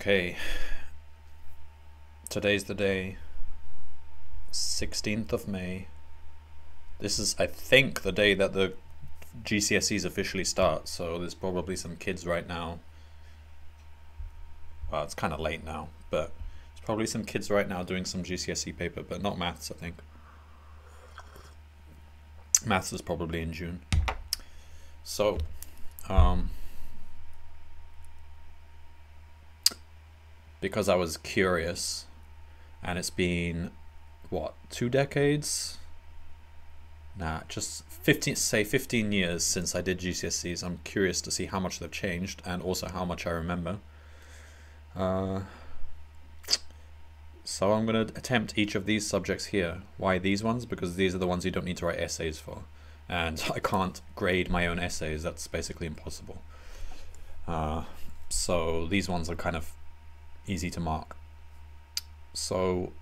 Okay, today's the day, 16th of May. This is, I think, the day that the GCSEs officially start, so there's probably some kids right now. Well, it's kind of late now, but there's probably some kids right now doing some GCSE paper, but not maths, I think. Maths is probably in June. So, because I was curious, and it's been, what, 2 decades? Nah, just 15 years since I did GCSEs. I'm curious to see how much they've changed and also how much I remember. So I'm gonna attempt each of these subjects here. Why these ones? Because these are the ones you don't need to write essays for. And I can't grade my own essays, that's basically impossible. So these ones are kind of easy to mark. So,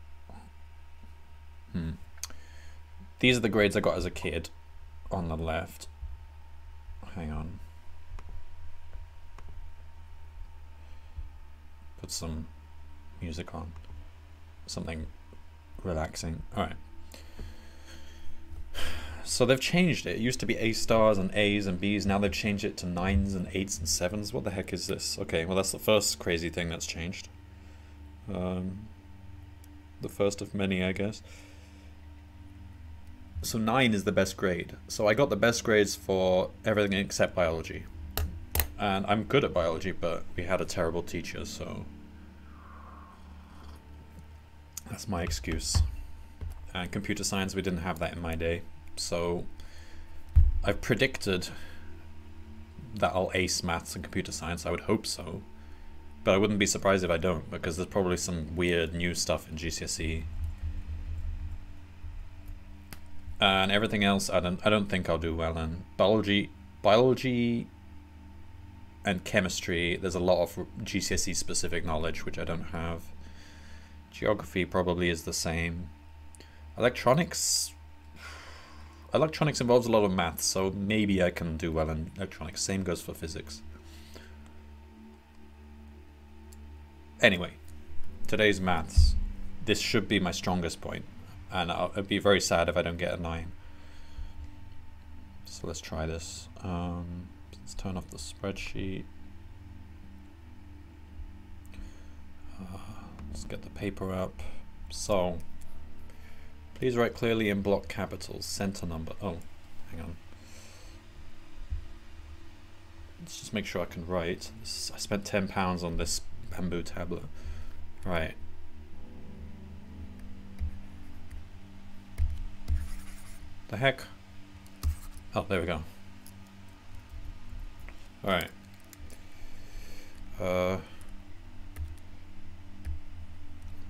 these are the grades I got as a kid on the left. Hang on. Put some music on. Something relaxing. Alright. So they've changed it. It used to be A stars and A's and B's. Now they've changed it to 9s and 8s and 7s. What the heck is this? Okay, well that's the first crazy thing that's changed. The first of many, I guess. So 9 is the best grade. So I got the best grades for everything except biology. And I'm good at biology, but we had a terrible teacher, so... that's my excuse. And computer science, we didn't have that in my day. So I've predicted that I'll ace maths and computer science. I would hope so. But I wouldn't be surprised if I don't, because there's probably some weird new stuff in GCSE. And everything else, I don't think I'll do well in. Biology and chemistry, there's a lot of GCSE specific knowledge which I don't have. Geography probably is the same. Electronics involves a lot of math, so maybe I can do well in electronics. Same goes for physics. Anyway, today's maths. This should be my strongest point. And I'd be very sad if I don't get a 9. So let's try this. Let's turn off the spreadsheet. Let's get the paper up. So, please write clearly in block capitals. Center number. Oh, hang on. Let's just make sure I can write. I spent £10 on this bamboo tablet. Right. The heck? Oh, there we go. Alright. Let's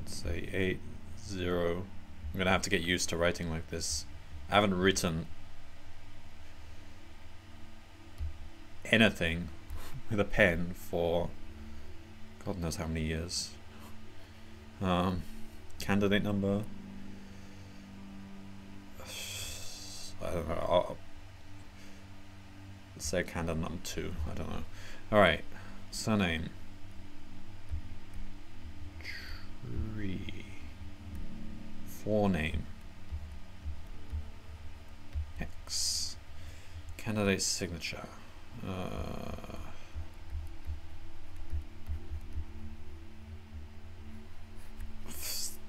say 8, 0. I'm gonna have to get used to writing like this. I haven't written anything with a pen for God knows how many years. Candidate number. I don't know, let's say candidate number 2, I don't know. Alright, surname. Tree. Forename. Hex. Candidate signature.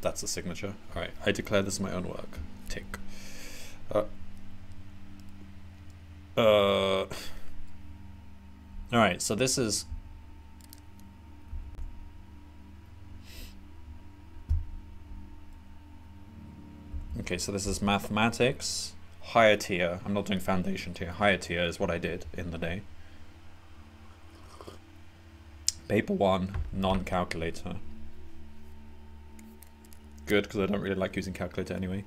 That's a signature. Alright, I declare this my own work. Tick. Alright, so this is okay, so this is mathematics, higher tier. I'm not doing foundation tier. Higher tier is what I did in the day. Paper 1, non-calculator. Good, because I don't really like using calculator anyway.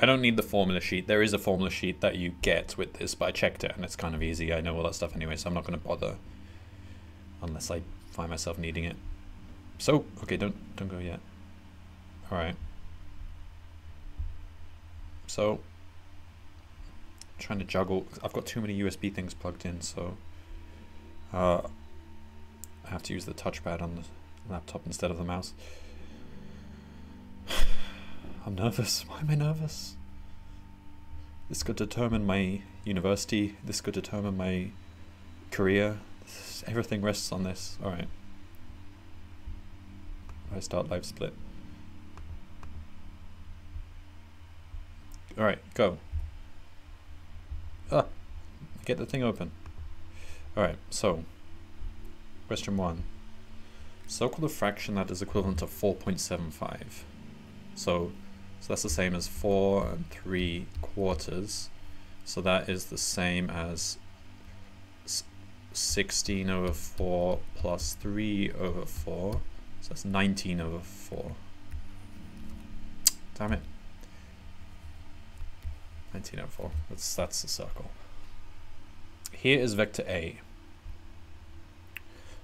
I don't need the formula sheet. There is a formula sheet that you get with this, but I checked it and it's kind of easy. I know all that stuff anyway, so I'm not going to bother unless I find myself needing it. So, okay, don't go yet. All right. So, trying to juggle. I've got too many USB things plugged in, so I have to use the touchpad on the laptop instead of the mouse. I'm nervous. Why am I nervous? This could determine my university. This could determine my career. Everything rests on this. All right. I start live split. All right, go. Ah, get the thing open. All right, so question 1. Circle the fraction that is equivalent to 4.75. So that's the same as 4 3/4. So that is the same as 16/4 plus 3/4. So that's 19/4. Damn it. 19/4. That's the circle. Here is vector A.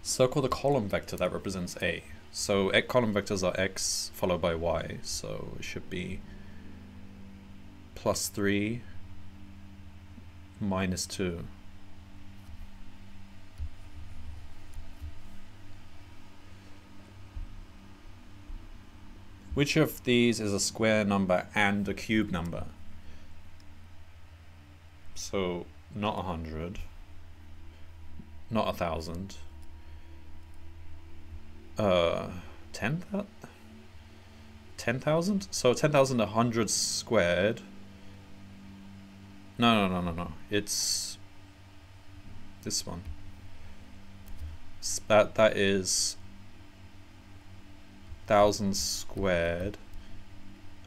Circle the column vector that represents A. So column vectors are x followed by y, so it should be +3 - 2. Which of these is a square number and a cube number? So not 100, not 1,000. 10,000? So 10,000 100 squared. No. It's this one. That is 1,000 squared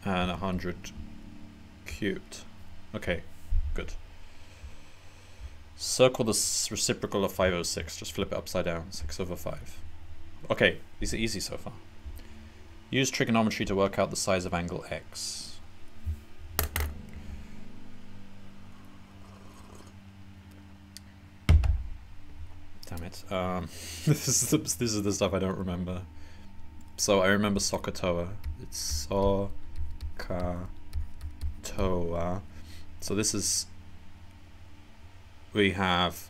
and 100 cubed. Okay, good. Circle the reciprocal of 5/6. Just flip it upside down. 6/5. Okay, these are easy so far. Use trigonometry to work out the size of angle X. Damn it. This is the stuff I don't remember. So I remember SOHCAHTOA. It's SOHCAHTOA. So this is, we have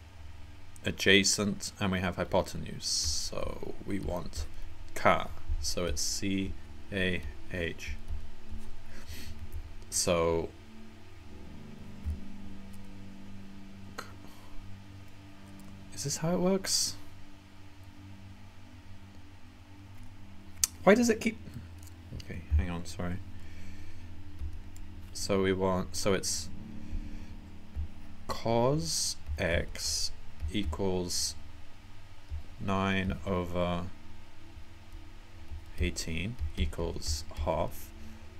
adjacent and we have hypotenuse, so we want ca, so it's c-a-h. So is this how it works? Why does it keep, okay, hang on, sorry. So we want, so it's cos x equals 9/18 equals half.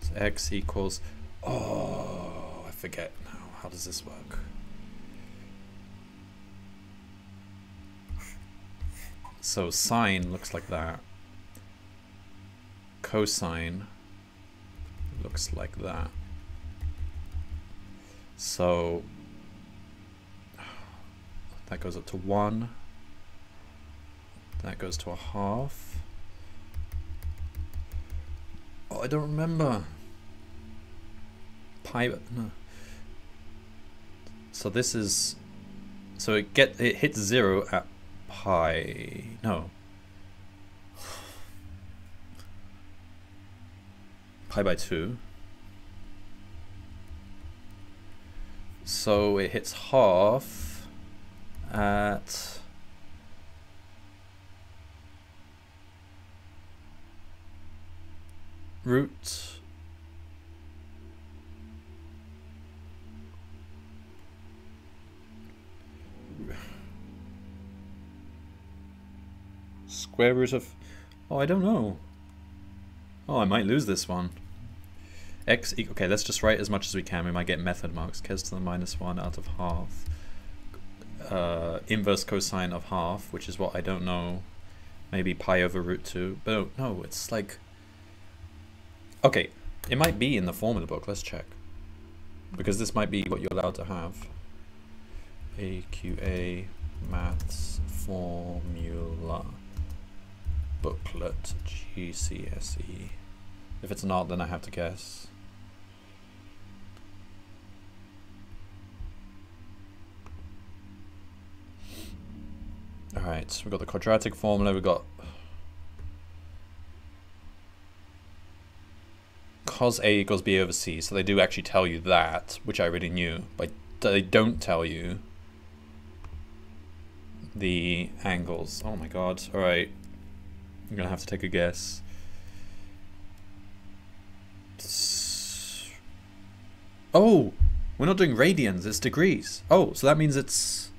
So x equals, oh, I forget now. How does this work? So sine looks like that. Cosine looks like that. So that goes up to 1, that goes to 1/2. Oh, I don't remember. Pi, no. So this is, so it hits 0 at pi, no. Pi/2. So it hits 1/2. At root 2/, oh, I don't know. Oh, I might lose this one. X equal, okay, let's just write as much as we can. We might get method marks. Ques^-1 out of 1/2. Inverse cosine of 1/2, which is what I don't know, maybe pi/√2, but no, it's like, okay, it might be in the form of the book, let's check, because this might be what you're allowed to have. AQA maths formula booklet GCSE. If it's not, then I have to guess. units. We've got the quadratic formula, we've got cos A equals B over C, so they do actually tell you that, which I already knew, but they don't tell you the angles. Oh my god, alright. I'm gonna have to take a guess. Oh! We're not doing radians, it's degrees. Oh, so that means it's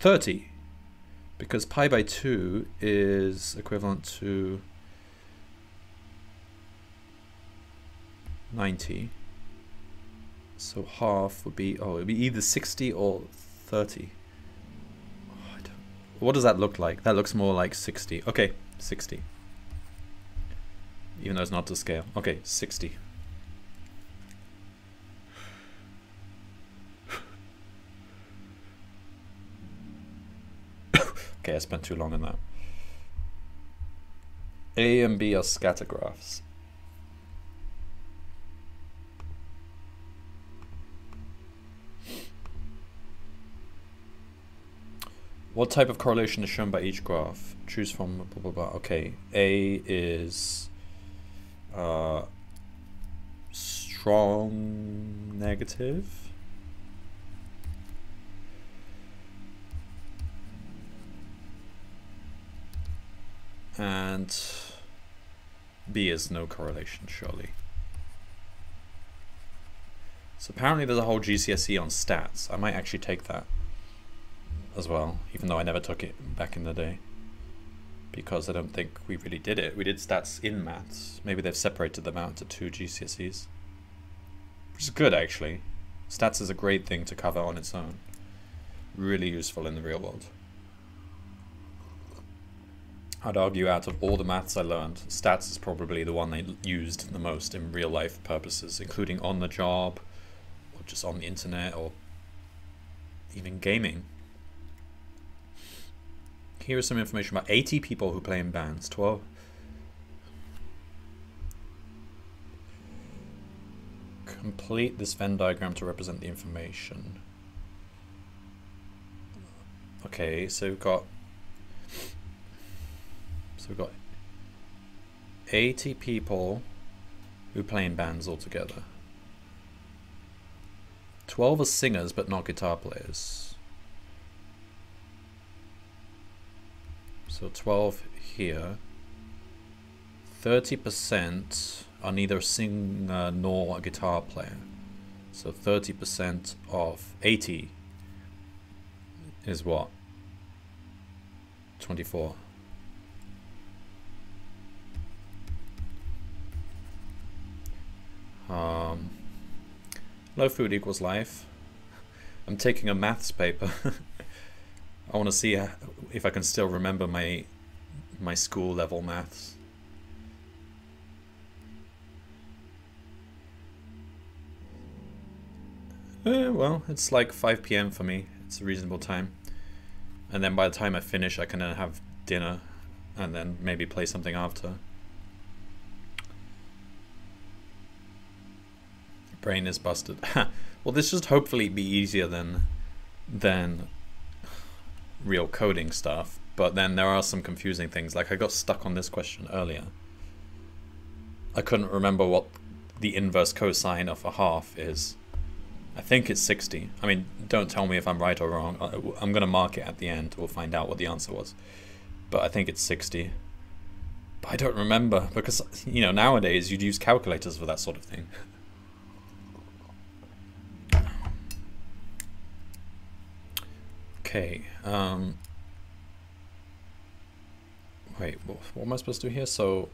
30, because pi by 2 is equivalent to 90. So half would be, oh, it would be either 60 or 30. Oh, I don't, what does that look like? That looks more like 60. Okay, 60. Even though it's not to scale. Okay, 60. Okay, I spent too long on that. A and B are scatter graphs. What type of correlation is shown by each graph? Choose from blah, blah, blah. Okay, A is strong negative. And B is no correlation, surely. So apparently there's a whole GCSE on stats. I might actually take that as well, even though I never took it back in the day, because I don't think we really did it. We did stats in maths. Maybe they've separated them out into two GCSEs, which is good actually. Stats is a great thing to cover on its own. Really useful in the real world. I'd argue out of all the maths I learned, stats is probably the one they used the most in real life purposes, including on the job, or just on the internet, or even gaming. Here is some information about 80 people who play in bands. 12. Complete this Venn diagram to represent the information. Okay, so we've got 80 people who play in bands altogether. 12 are singers, but not guitar players. So 12 here. 30% are neither a singer nor a guitar player. So 30% of 80 is what? 24. Low food equals life. I'm taking a maths paper. I want to see if I can still remember my school level maths. Well, it's like 5 PM for me. It's a reasonable time. And then by the time I finish, I can then have dinner and then maybe play something after. Brain is busted. Well, this should hopefully be easier than real coding stuff, but then there are some confusing things. Like I got stuck on this question earlier. I couldn't remember what the inverse cosine of a half is. I think it's 60. I mean, don't tell me if I'm right or wrong. I'm gonna mark it at the end. We'll find out what the answer was, but I think it's 60. But I don't remember, because you know, nowadays you'd use calculators for that sort of thing. Okay, wait, what am I supposed to do here? So,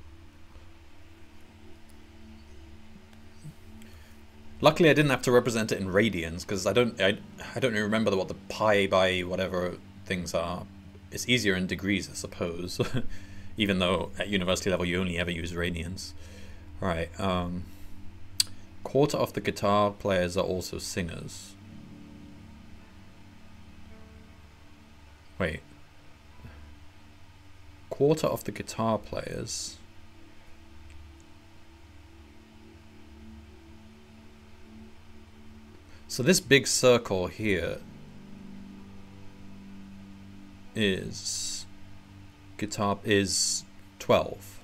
luckily I didn't have to represent it in radians, because I don't even remember what the pi by whatever things are. It's easier in degrees, I suppose, even though at university level you only ever use radians. All right, quarter of the guitar players are also singers. Wait. Quarter of the guitar players. So this big circle here is guitar is 12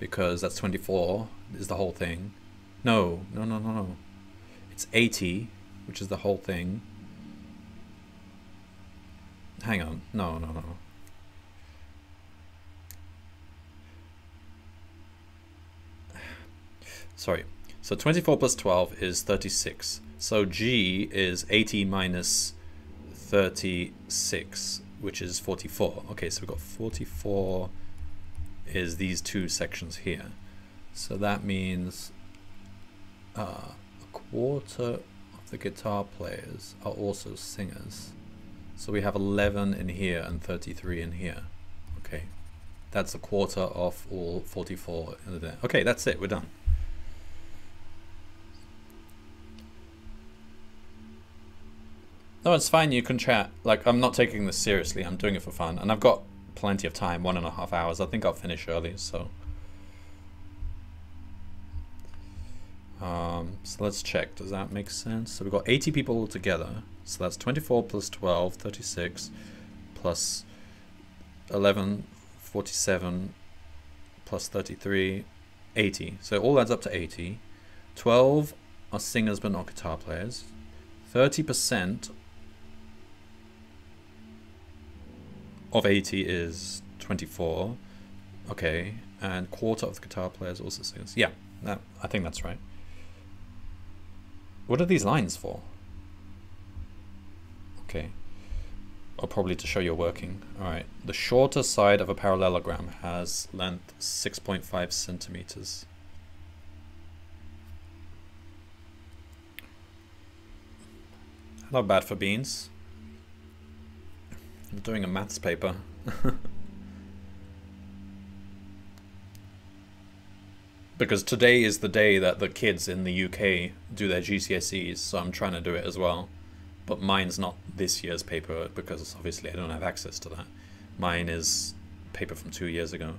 because that's 24 is the whole thing. No. It's 80, which is the whole thing. Hang on. No. Sorry. So 24 plus 12 is 36. So G is 80 minus 36, which is 44. Okay, so we've got 44 is these two sections here. So that means a quarter of the guitar players are also singers. So we have 11 in here and 33 in here. Okay, that's a quarter of all 44 in there. Okay, that's it, we're done. No, it's fine, you can chat. Like, I'm not taking this seriously, I'm doing it for fun. And I've got plenty of time, 1.5 hours. I think I'll finish early, so. So let's check, does that make sense? So we've got 80 people all together. So that's 24 plus 12, 36, plus 11, 47, plus 33, 80. So it all adds up to 80. 12 are singers but not guitar players. 30% of 80 is 24. Okay, and quarter of the guitar players also singers. Yeah, that, I think that's right. What are these lines for? Okay, or probably to show you're working. All right, the shorter side of a parallelogram has length 6.5 centimeters. Not bad for beans. I'm doing a maths paper. Because today is the day that the kids in the UK do their GCSEs, so I'm trying to do it as well. But mine's not this year's paper because obviously I don't have access to that. Mine is paper from 2 years ago.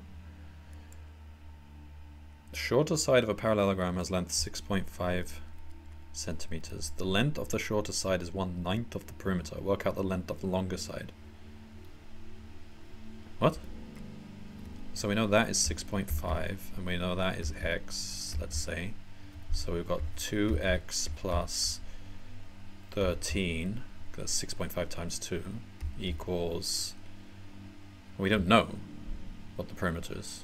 The shorter side of a parallelogram has length 6.5 centimeters. The length of the shorter side is 1/9 of the perimeter. Work out the length of the longer side. What? So we know that is 6.5 and we know that is x, let's say. So we've got 2x plus 13, that's 6.5 times 2, equals, we don't know what the perimeter is,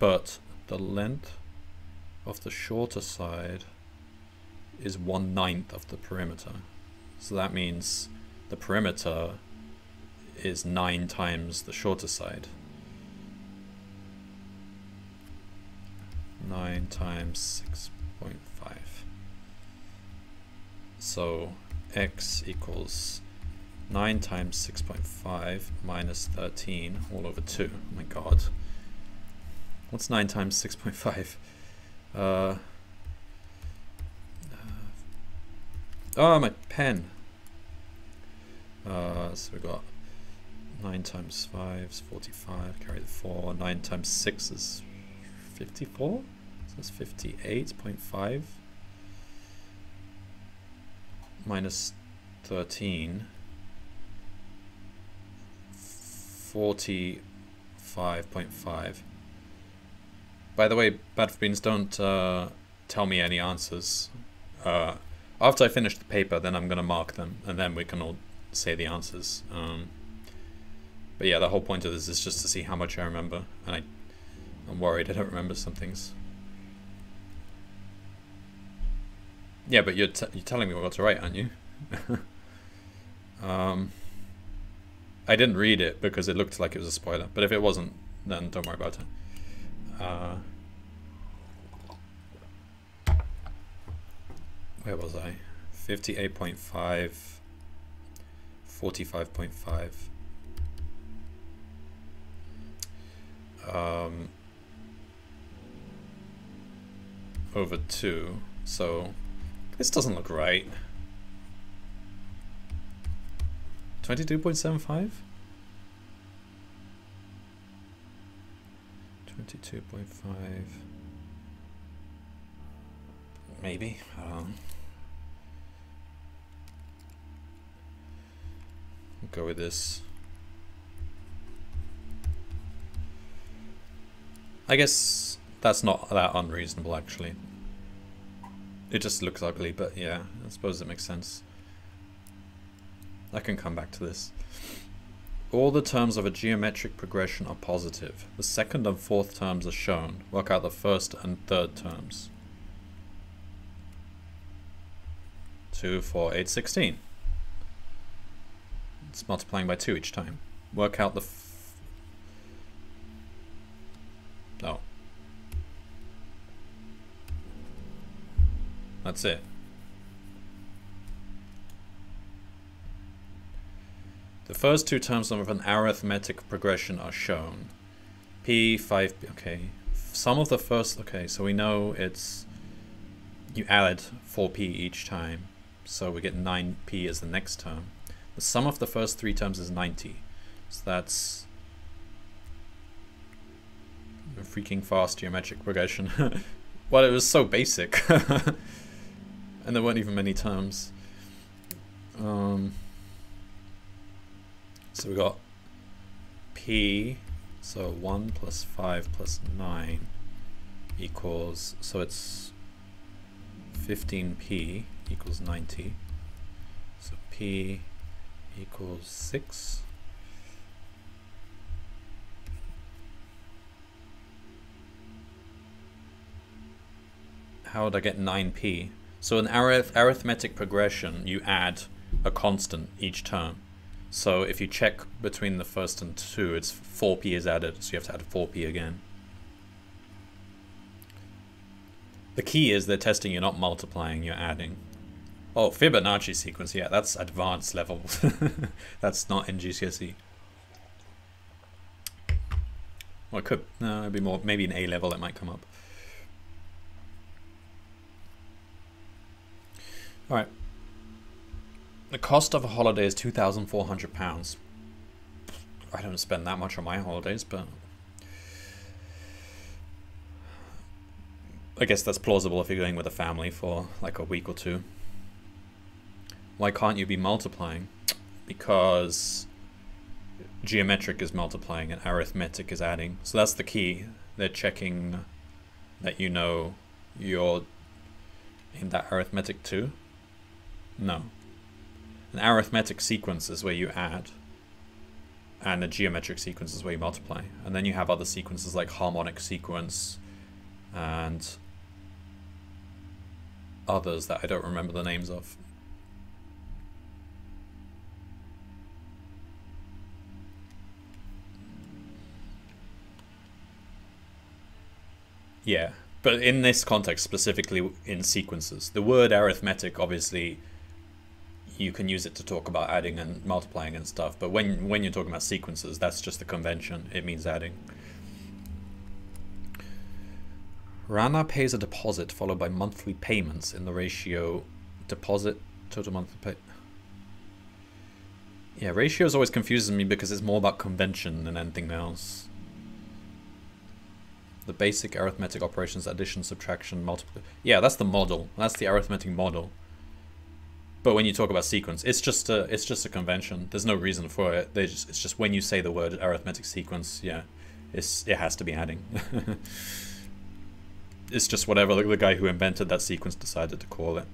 but the length of the shorter side is 1/9 of the perimeter. So that means the perimeter is 9 times the shorter side. 9 times 6.5. So x equals 9 times 6.5 minus 13 all over 2. Oh my god. What's 9 times 6.5? Oh, my pen. So we got 9 times 5 is 45, carry the 4. 9 times 6 is 54, so it's 58.5 minus 13, 45.5. By the way, bad for beans, don't tell me any answers. After I finish the paper, then I'm going to mark them, and then we can all say the answers. But yeah, the whole point of this is just to see how much I remember, and I'm worried I don't remember some things. Yeah, but you're telling me what to write, aren't you? I didn't read it because it looked like it was a spoiler, but if it wasn't, then don't worry about it. Where was I? 58.5, 45.5. Over 2, so this doesn't look right. 22.75? 22.5... maybe, I don't know. go with this. I guess that's not that unreasonable, actually. It just looks ugly, but yeah, I suppose it makes sense. I can come back to this. All the terms of a geometric progression are positive. The second and fourth terms are shown. Work out the first and third terms. 2, 4, 8, 16. It's multiplying by 2 each time. Work out the... Oh. That's it. The first two terms of an arithmetic progression are shown. P, 5, okay. Some of the first, okay, so we know it's, you add 4p each time. So we get 9p as the next term. The sum of the first three terms is 90. So that's a freaking fast geometric progression. Well, it was so basic. And there weren't even many terms. So we got p, so 1 plus 5 plus 9 equals, so it's 15p equals 90. So p equals 6. How would I get 9p? So in arithmetic progression, you add a constant each term. So if you check between the first and two, it's 4p is added, so you have to add 4p again. The key is they're testing, you're not multiplying, you're adding. Oh, Fibonacci sequence, yeah, that's advanced level. That's not in GCSE. Well, it could, no, it'd be more, maybe in A level it might come up. All right. The cost of a holiday is £2,400. I don't spend that much on my holidays, but I guess that's plausible if you're going with a family for like a week or two. Why can't you be multiplying? Because geometric is multiplying and arithmetic is adding. So that's the key. They're checking that you know you're in that arithmetic too. No. An arithmetic sequence is where you add, and a geometric sequence is where you multiply. And then you have other sequences like harmonic sequence and others that I don't remember the names of. Yeah, but in this context, specifically in sequences, the word arithmetic obviously you can use it to talk about adding and multiplying and stuff, but when you're talking about sequences, that's just the convention. It means adding. Rana pays a deposit followed by monthly payments in the ratio deposit total monthly pay. Yeah, ratios always confuses me because it's more about convention than anything else. The basic arithmetic operations: addition, subtraction, multiplication. Yeah, that's the model. That's the arithmetic model. But when you talk about sequence, it's just a convention. There's no reason for it. It's just when you say the word arithmetic sequence, yeah, it has to be adding. It's just whatever the guy who invented that sequence decided to call it.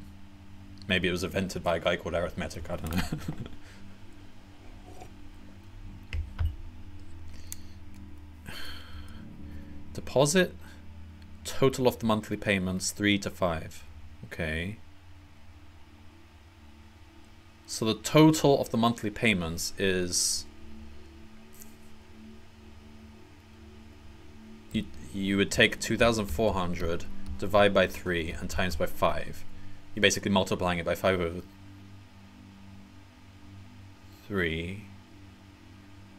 Maybe it was invented by a guy called arithmetic. I don't know. Deposit, total of the monthly payments 3 to 5. Okay. So the total of the monthly payments is, you would take 2,400, divide by 3, and times by 5. You're basically multiplying it by 5 over 3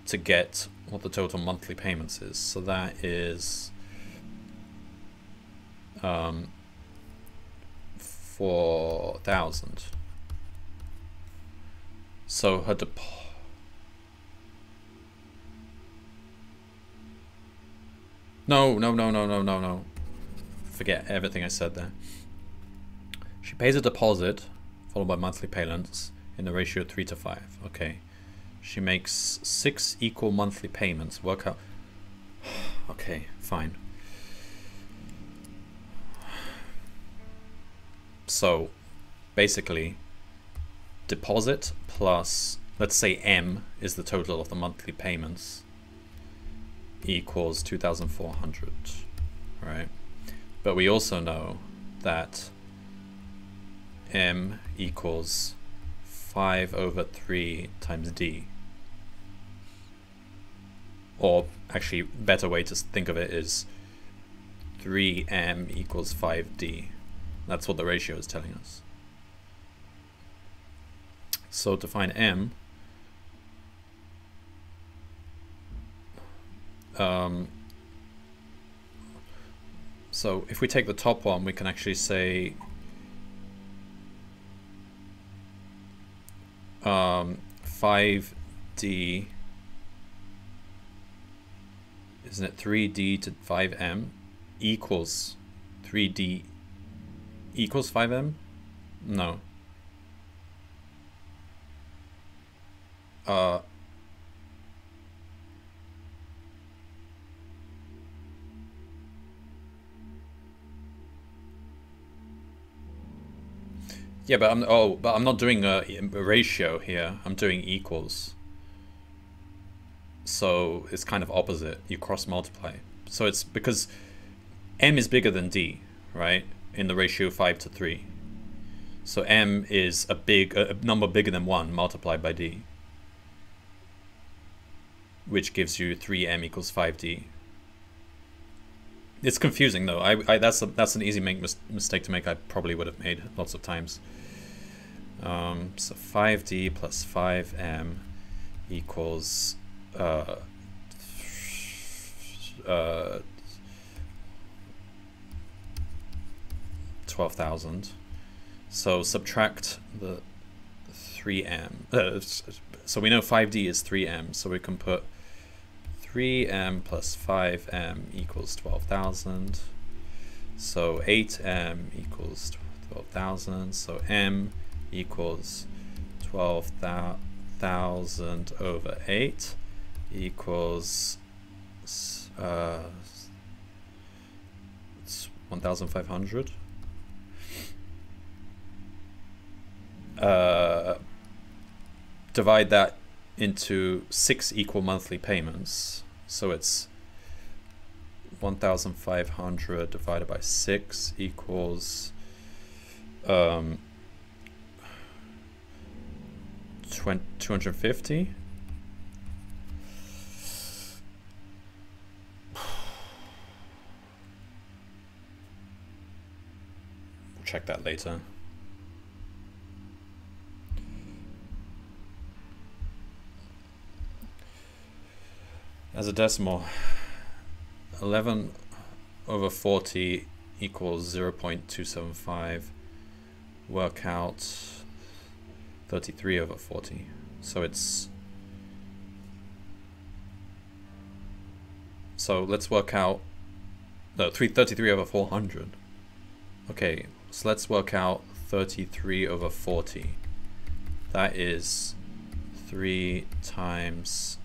to get what the total monthly payments is. So that is 4,000. So her No. Forget everything I said there. She pays a deposit, followed by monthly payments, in the ratio 3 to 5. Okay. She makes 6 equal monthly payments. Work out. Okay, fine. So basically, deposit plus, let's say M is the total of the monthly payments, equals 2,400, right? But we also know that M equals 5/3 times D. Or actually, better way to think of it is 3M equals 5D. That's what the ratio is telling us. So to find M, so if we take the top one, we can actually say five D, isn't it 3D to 5M equals 3D equals 5M? No. Yeah, but I'm not doing a ratio here. I'm doing equals. So it's kind of opposite. You cross multiply. So it's because M is bigger than D, right? In the ratio 5 to 3. So M is a number bigger than 1 multiplied by D, which gives you 3M equals 5D. It's confusing though. That's an easy mistake to make. I probably would have made lots of times. So 5D plus 5M equals 12,000. So subtract the 3M. So we know 5D is 3M. So we can put 3M plus 5M equals 12,000. So 8M equals 12,000. So M equals 12,000 over 8 equals 1,500. Divide that into 6 equal monthly payments. So it's 1,500 divided by 6 equals 250. We'll check that later. As a decimal, 11 over 40 equals 0.275. Work out 33 over 40. So it's... So let's work out... No, 33 over 400. Okay, so let's work out 33 over 40. That is 3 times...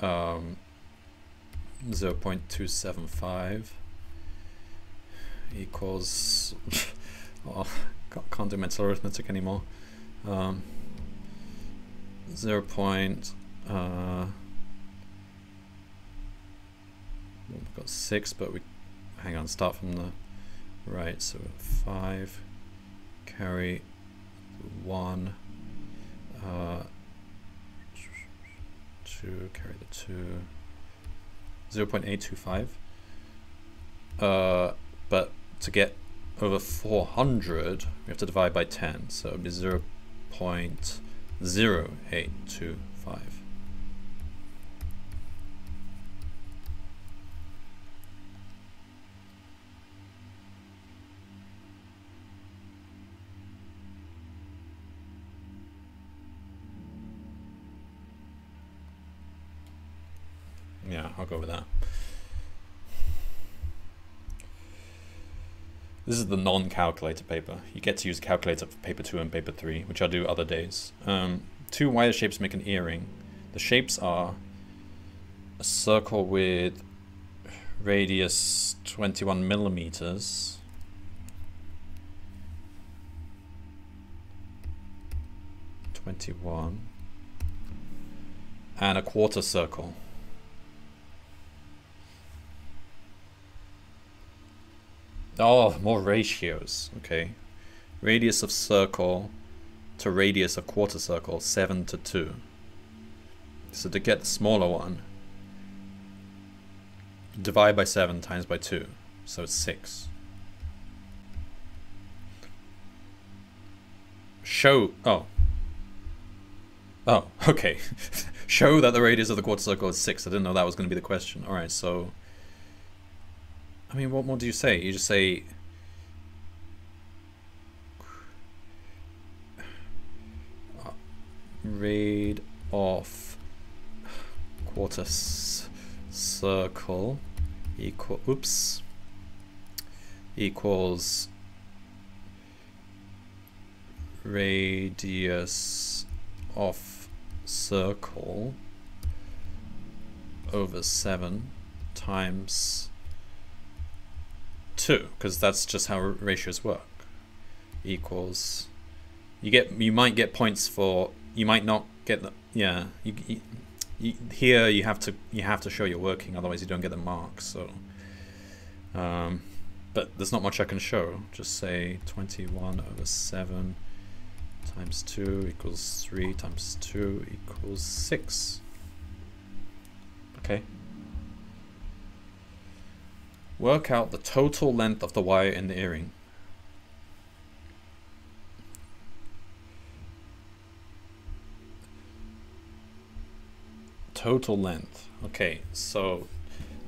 0.275 equals, oh, can't do mental arithmetic anymore. 0.we've got 6, but we, hang on, start from the right, so 5 carry 1, carry the 2, 0.825. But to get over 400, we have to divide by 10, so it would be 0.0825. Yeah, I'll go with that. This is the non-calculator paper. You get to use a calculator for paper 2 and paper 3, which I'll do other days. Two wire shapes make an earring. The shapes are a circle with radius 21 millimeters. And a quarter circle. Oh, more ratios. Okay. Radius of circle to radius of quarter circle, 7 to 2. So to get the smaller one, divide by 7 times by 2. So it's 6. Oh, okay. Show that the radius of the quarter circle is 6. I didn't know that was going to be the question. All right, so... I mean, what more do you say? You just say... Read off quarter circle equals radius of circle over 7 times 2, because that's just how ratios work. Equals, you might get points for, you might not get them. Yeah, here you have to show you're working, otherwise you don't get the mark. So, but there's not much I can show. Just say 21 over 7 times 2 equals 3 times 2 equals 6. Okay. Work out the total length of the wire in the earring. Total length. Okay, so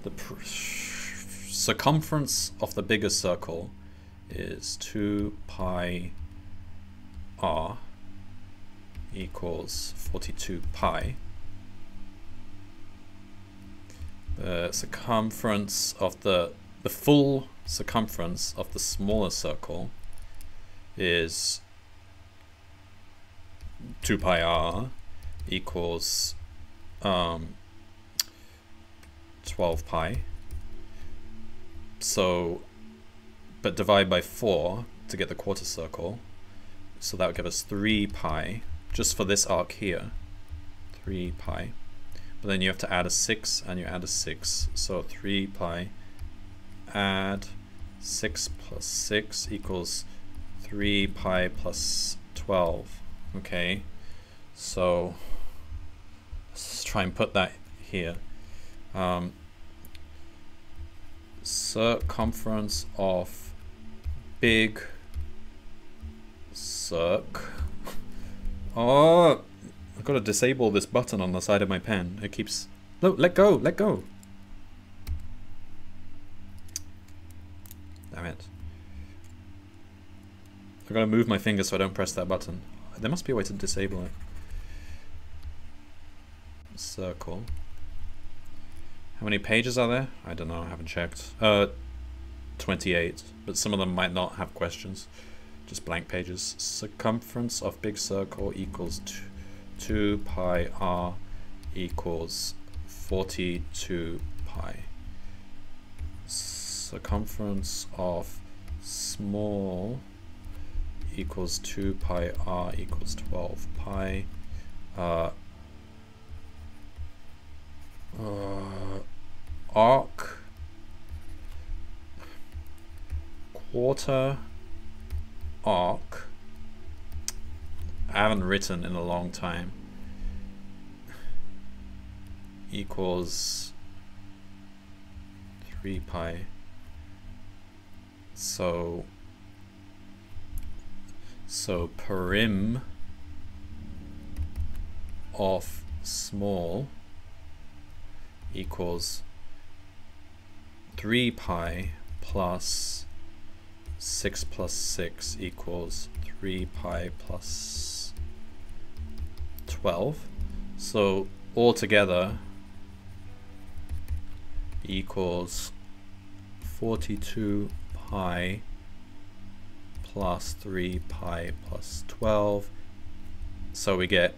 the circumference of the bigger circle is 2 pi r equals 42 pi. The circumference of the full circumference of the smaller circle is 2 pi r equals 12 pi. So, but divide by 4 to get the quarter circle. So that would give us 3 pi just for this arc here. 3 pi. But then you have to add a 6 and you add a 6. So 3 pi. Add 6 plus 6 equals 3 pi plus 12. Okay, so let's try and put that here. Circumference of big circ. Oh, I've got to disable this button on the side of my pen. It keeps... No, let go, let go. Damn it. I've got to move my finger so I don't press that button. There must be a way to disable it. Circle. How many pages are there? I don't know, I haven't checked. 28, but some of them might not have questions. Just blank pages. Circumference of big circle equals 2 pi r equals 42 pi. Circumference of small equals 2 pi r equals 12 pi. Arc quarter arc. I haven't written in a long time. Equals 3 pi. So perim of small equals 3 pi plus 6 plus 6 equals 3 pi plus 12. So all together equals 42 pi plus 3 pi plus 12. So we get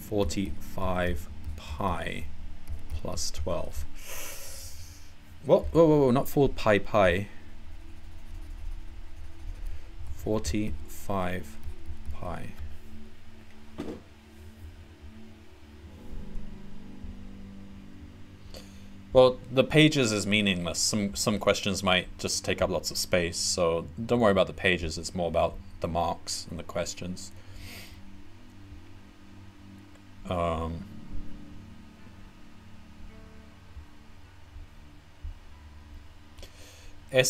45 pi plus 12. Whoa, not 4 pi. 45 pi. Well, the pages is meaningless. Some questions might just take up lots of space, so don't worry about the pages. It's more about the marks and the questions. S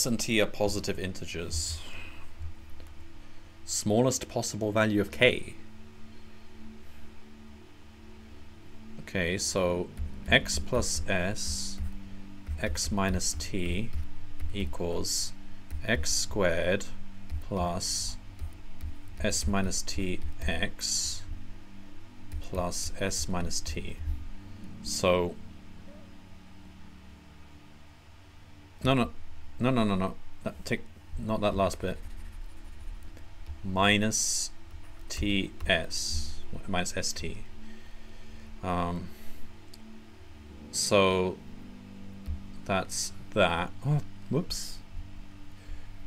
and T are positive integers. Smallest possible value of k. Okay, so x plus s, x minus t equals x squared plus s minus t x plus s minus t. So no, not that last bit. Minus ts, minus st. So that's that. Oh, whoops.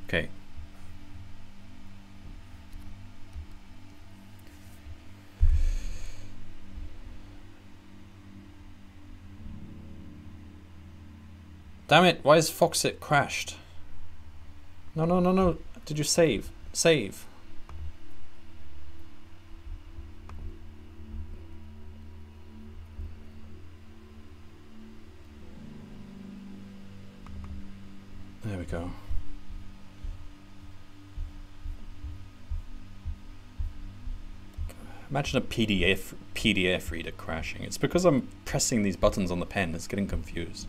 Okay. Damn it, why is Foxit crashed? No. Did you save? Save. There we go. Imagine a PDF reader crashing. It's because I'm pressing these buttons on the pen. It's getting confused.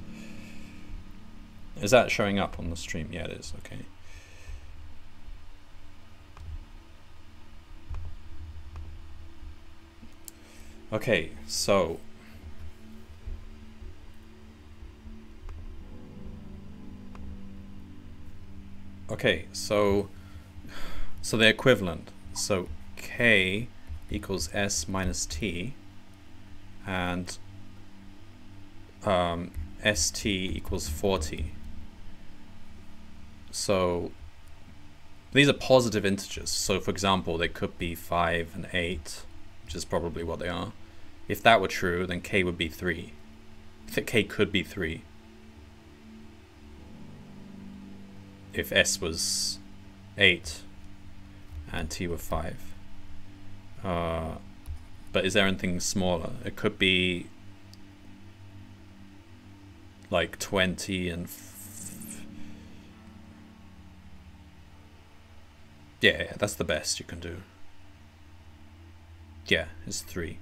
Is that showing up on the stream? Yeah, it is. Okay. Okay, so so they're equivalent. So k equals s minus t, and st equals 40. So these are positive integers. So for example, they could be 5 and 8, which is probably what they are. If that were true, then k would be 3. K could be 3. If s was 8 and t were 5. But is there anything smaller? It could be like 20 and... Yeah, that's the best you can do. Yeah, it's 3.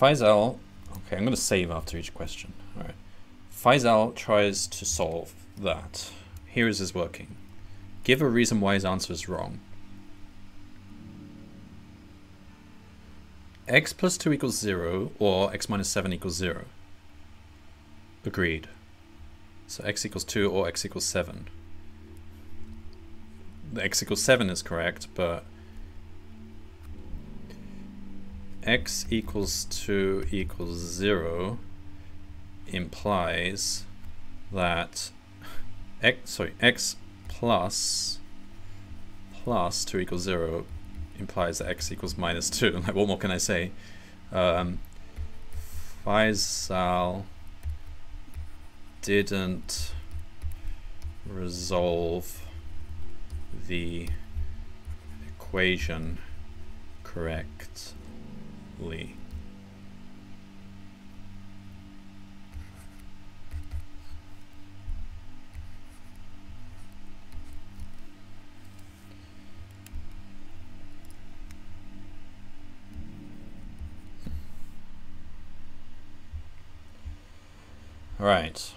Faisal, okay, I'm going to save after each question. All right. Faisal tries to solve that. Here is his working. Give a reason why his answer is wrong. X plus 2 equals 0, or x minus 7 equals 0. Agreed. So x equals 2 or x equals 7. The x equals 7 is correct, but x equals 2 equals 0 implies that x plus 2 equals 0 implies that x equals minus 2. Like, what more can I say? Faisal didn't resolve the equation correctly. All right,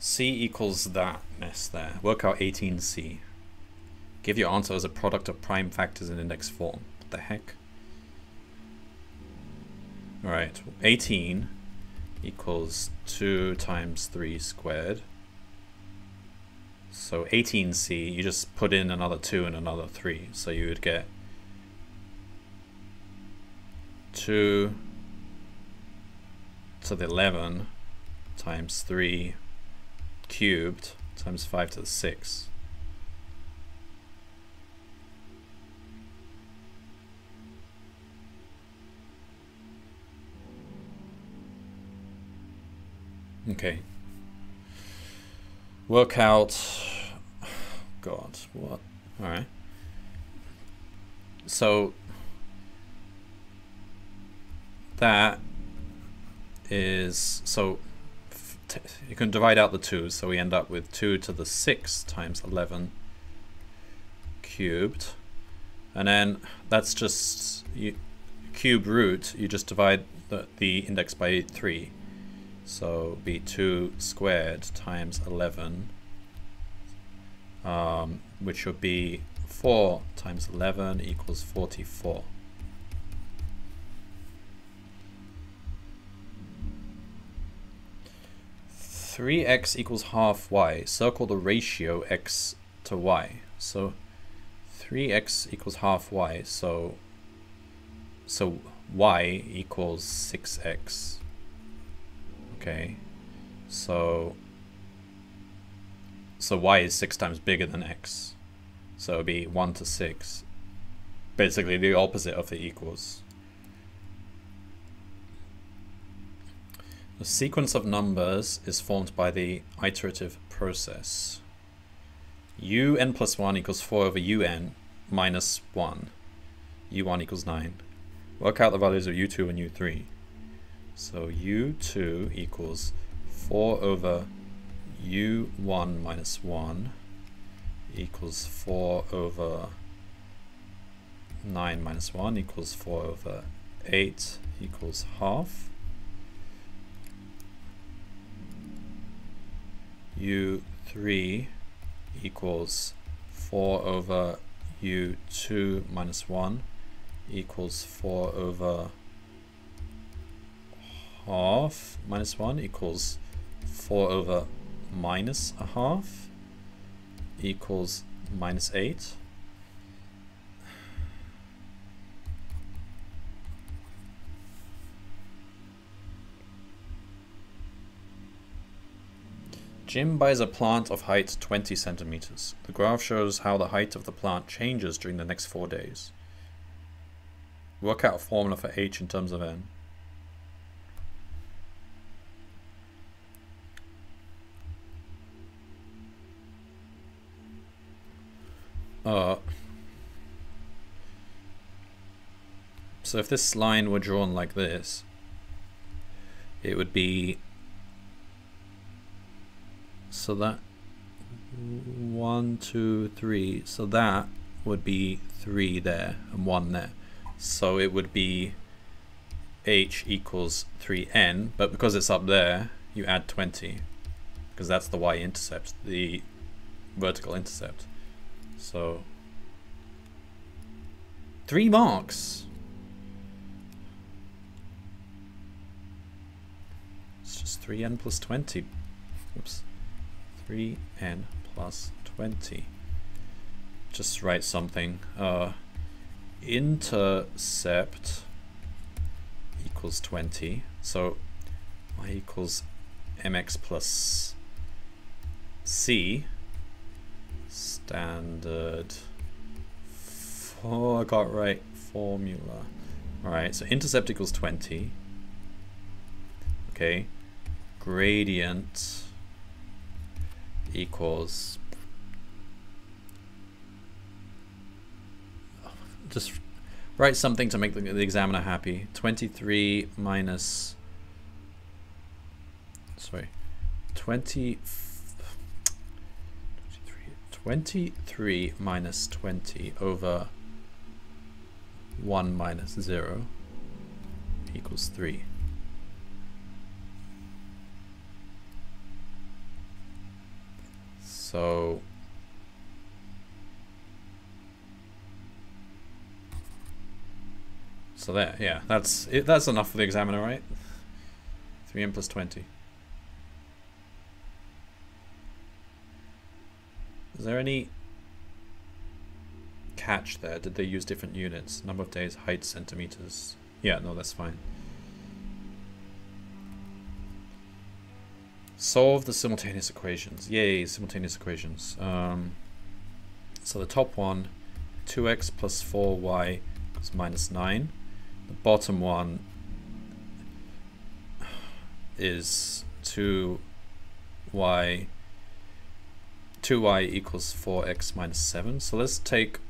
C equals that mess there. Work out 18C. Give your answer as a product of prime factors in index form. What the heck? All right, 18 equals 2 times 3 squared. So 18c, you just put in another 2 and another 3. So you would get 2 to the 11 times 3 cubed times 5 to the 6. Okay. Work out, God, what? All right. So that is, so you can divide out the 2, so we end up with 2 to the 6 times 11 cubed. And then that's just, you cube root, you just divide the index by 3. So be 2 squared times 11, which would be 4 times 11 equals 44. (3x equals half y). Circle the ratio x to y. So 3x equals half y. So y equals 6x. Okay, so y is 6 times bigger than x, so it would be 1 to 6, basically the opposite of the equals. The sequence of numbers is formed by the iterative process. un plus 1 equals 4 over un minus 1. u1 equals 9. Work out the values of u2 and u3. So u2 equals 4 over u1 minus 1 equals 4 over 9 minus 1 equals 4 over 8 equals half. u3 equals 4 over u2 minus 1 equals 4 over half minus 1 equals 4 over minus a half equals minus 8. Jim buys a plant of height 20 centimeters. The graph shows how the height of the plant changes during the next 4 days. Work out a formula for h in terms of n. So if this line were drawn like this, it would be, so that 1, 2, 3, so that would be 3 there and 1 there, so it would be h equals 3n, but because it's up there you add 20 because that's the y-intercept, the vertical intercept. So 3 marks. It's just 3n plus 20. Oops. 3n plus 20. Just write something. Intercept equals 20. So y equals mx plus c. Standard I got right formula. All right, so intercept equals 20. Okay, gradient equals, just write something to make the examiner happy. 23 minus, sorry, 23 minus 20 over 1 minus 0 equals 3. So So there, yeah, that's it, that's enough for the examiner, right? 3n plus 20. Is there any catch there? Did they use different units? Number of days, height, centimeters. Yeah, no, that's fine. Solve the simultaneous equations. Yay, simultaneous equations. So the top one, 2x plus 4y is minus 9. The bottom one is 2y equals 4x minus 7. So let's take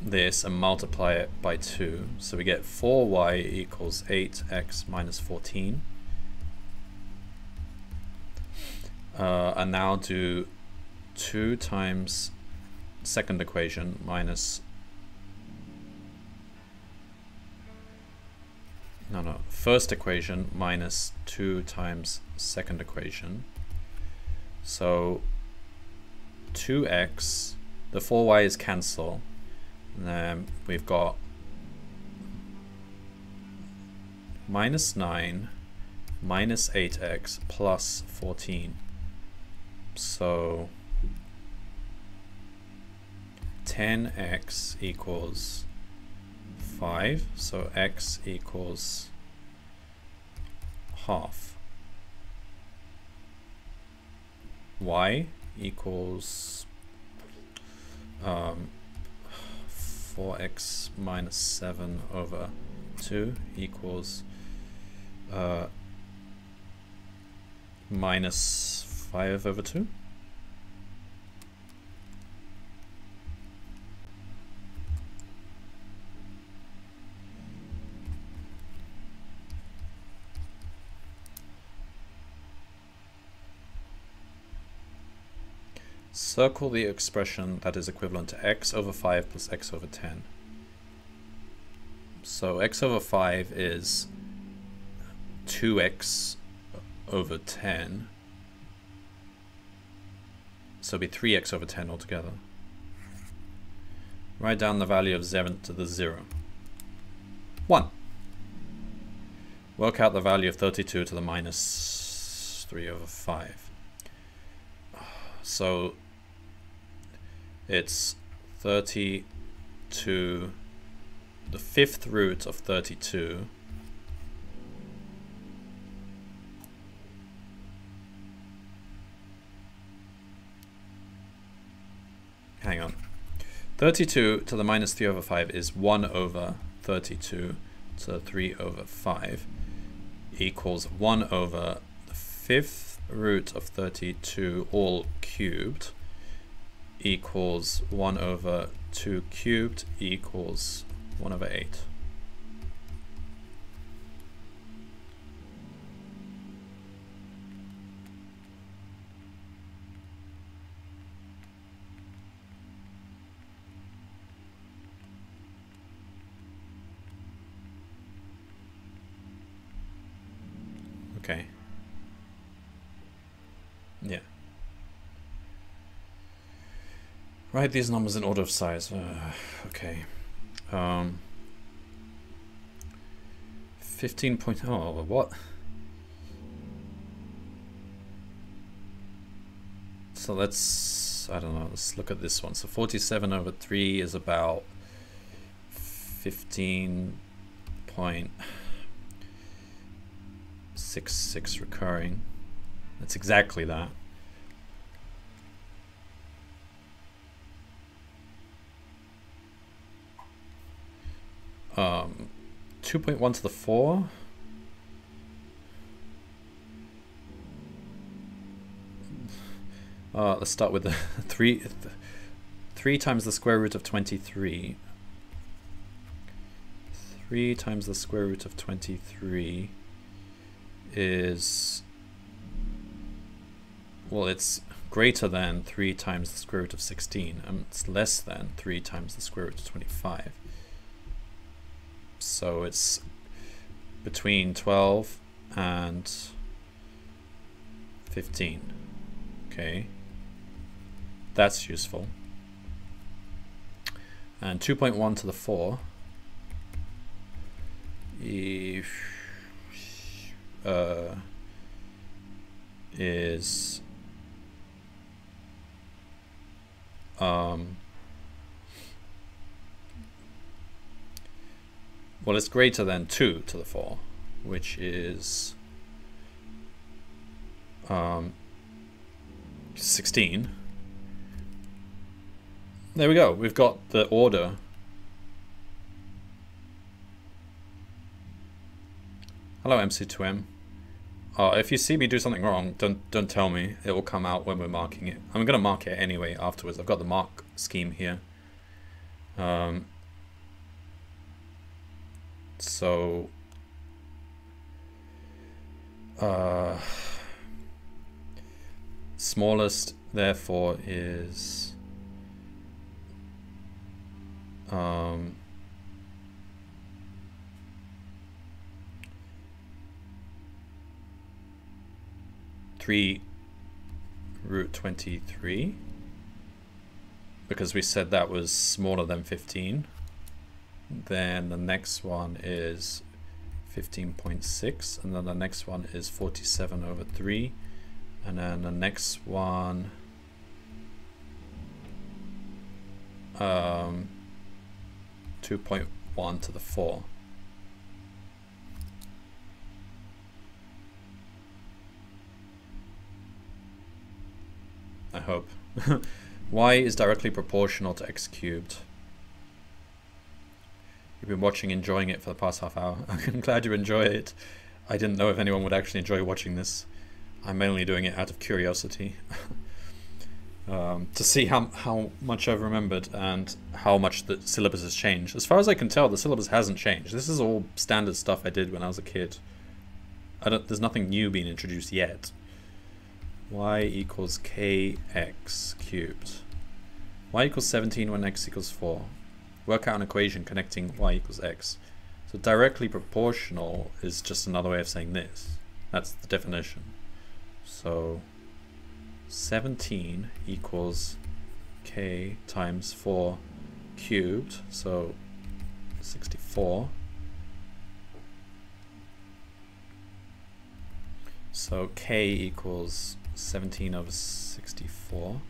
this and multiply it by 2. So we get 4y equals 8x minus 14. And now do 2 times second equation minus... No, first equation minus 2 times second equation. So 2x, the 4y's cancel, and then we've got minus 9 minus 8x plus 14. So 10x equals 5, so x equals half. Y equals 4x minus 7 over 2 equals minus 5 over 2. Circle the expression that is equivalent to x over 5 plus x over 10. So x over 5 is 2x over 10. So it'll be 3x over 10 altogether. Write down the value of 7 to the 0. 1. Work out the value of 32 to the minus 3 over 5. So it's 32, the fifth root of 32 hang on 32 to the minus 3 over 5 is 1 over 32 to 3 over 5 equals 1 over the fifth root of 32 all cubed equals 1 over 2 cubed equals 1 over 8. Okay. Yeah. Write these numbers in order of size. Okay. 15 point. Oh, what? So let's. I don't know. Let's look at this one. So 47/3 is about 15.66 recurring. That's exactly that. Um, 2.1 to the 4 let's start with the 3 times the square root of 23. 3 times the square root of 23 is, well, it's greater than 3 times the square root of 16, and it's less than 3 times the square root of 25. So it's between 12 and 15. Okay, that's useful. and 2.1 to the 4 is well, it's greater than 2 to the 4, which is 16. There we go. We've got the order hello MC2M. If you see me do something wrong, don't tell me. It will come out when we're marking it. I'm gonna mark it anyway afterwards. I've got the mark scheme here. So smallest therefore is (3)√23, because we said that was smaller than 15. Then the next one is 15.6, and then the next one is 47/3, and then the next one um, 2.1 to the 4. I hope. Y is directly proportional to x cubed. You've been watching, enjoying it for the past half hour. I'm glad you enjoy it. I didn't know if anyone would actually enjoy watching this. I'm mainly doing it out of curiosity. To see how much I've remembered and how much the syllabus has changed. As far as I can tell, the syllabus hasn't changed. This is all standard stuff I did when I was a kid. There's nothing new being introduced yet. y = kx cubed. Y equals 17 when x equals 4. Work out an equation connecting y = x. So directly proportional is just another way of saying this. That's the definition. So 17 equals k times 4 cubed, so 64. So k equals 17/64.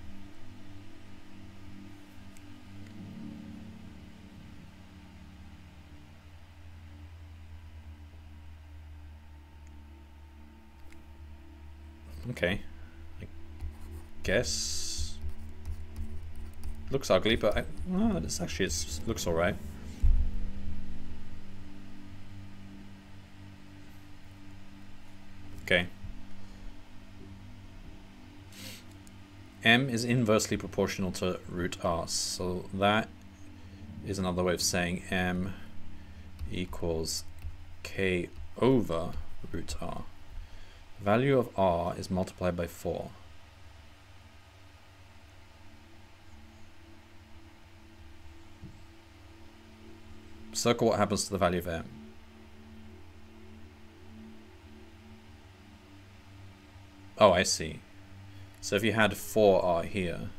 Okay, I guess looks ugly, but no, it's actually it looks all right. Okay. M is inversely proportional to √r, so that is another way of saying M equals k/√r. Value of r is multiplied by 4. Circle what happens to the value of m. Oh, I see. So if you had 4r here,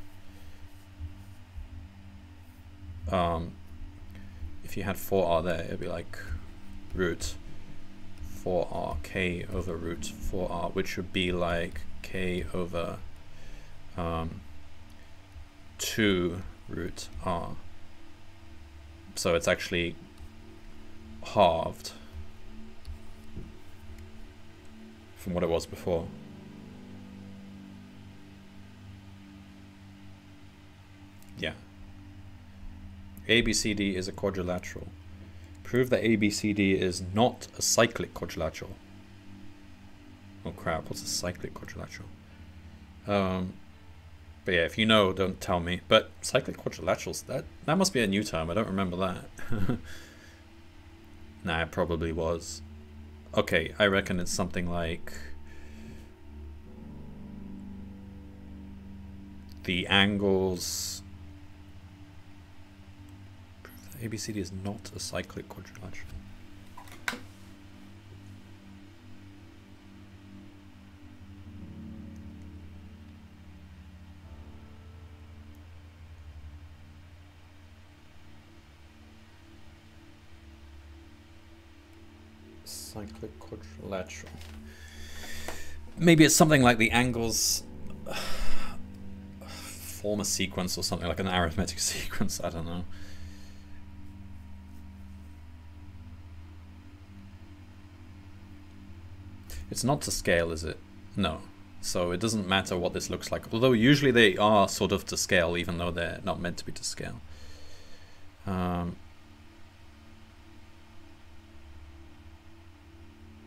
if you had 4r there, it'd be like root 4r, k/√4r, which would be like k/2 √r. So it's actually halved from what it was before. Yeah. ABCD is a quadrilateral. Prove that ABCD is not a cyclic quadrilateral. Oh crap, what's a cyclic quadrilateral? But yeah, if you know, don't tell me. But cyclic quadrilaterals, that must be a new term. I don't remember that. Nah, it probably was. Okay, I reckon it's something like the angles. ABCD is not a cyclic quadrilateral. cyclic quadrilateral. Maybe it's something like the angles form a sequence or something, like an arithmetic sequence, I don't know. It's not to scale, is it? No. So it doesn't matter what this looks like, although usually they are sort of to scale, even though they're not meant to be to scale.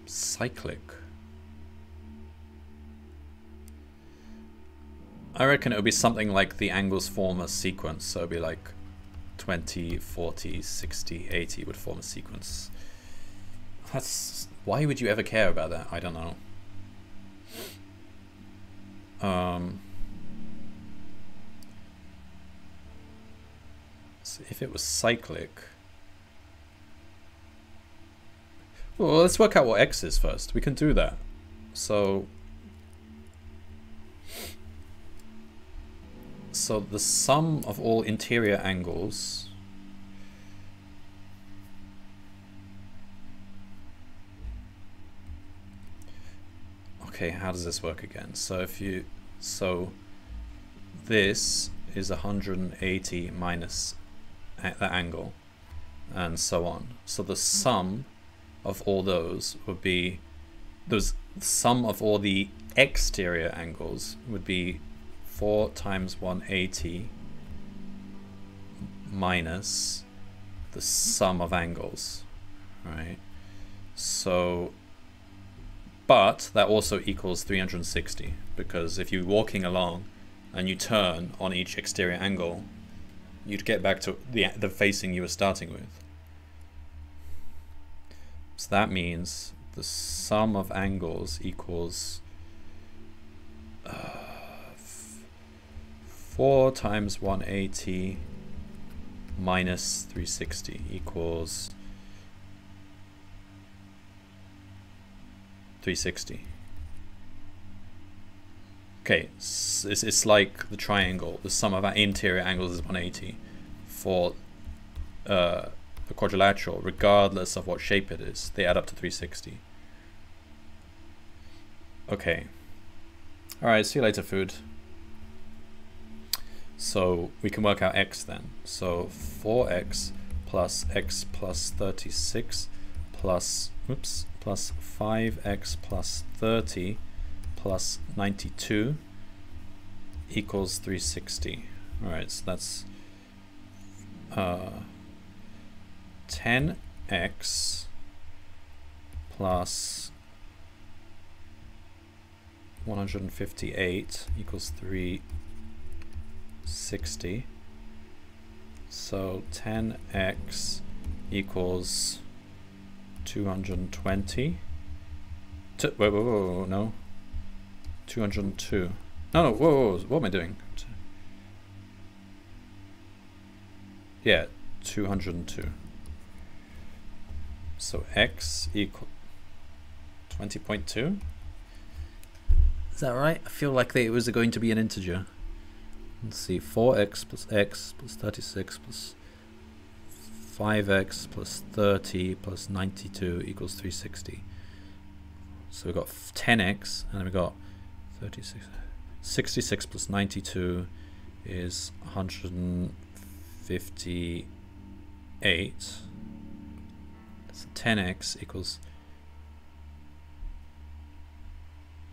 Cyclic. I reckon it would be something like the angles form a sequence, so it would be like 20, 40, 60, 80 would form a sequence. That's... why would you ever care about that? I don't know. So if it was cyclic... well, let's work out what x is first. We can do that. So the sum of all interior angles . Okay, how does this work again? So if you, so this is 180 minus the angle and so on. So the sum of all those would be, the sum of all the exterior angles would be 4 times 180 minus the sum of angles, right? So, but that also equals 360, because if you're walking along and you turn on each exterior angle, you'd get back to the facing you were starting with. So that means the sum of angles equals 4 times 180 minus 360 equals 360. Okay, it's like the triangle. The sum of our interior angles is 180 for the quadrilateral, regardless of what shape it is. They add up to 360. Okay. All right, see you later, food. So we can work out x then. So 4x plus x plus 36 plus, oops, plus 5x plus 30 plus 92 equals 360. All right, so that's 10x plus 158 equals 360. So 10x equals 220. Whoa, no. 202. No, whoa, what am I doing? Yeah, 202. So x equal 20.2? Is that right? I feel like it was going to be an integer. Let's see, 4x plus x plus 36 plus 5x plus 30 plus 92 equals 360. So we've got 10x and then we've got 36. 66 plus 92 is 158. So 10x equals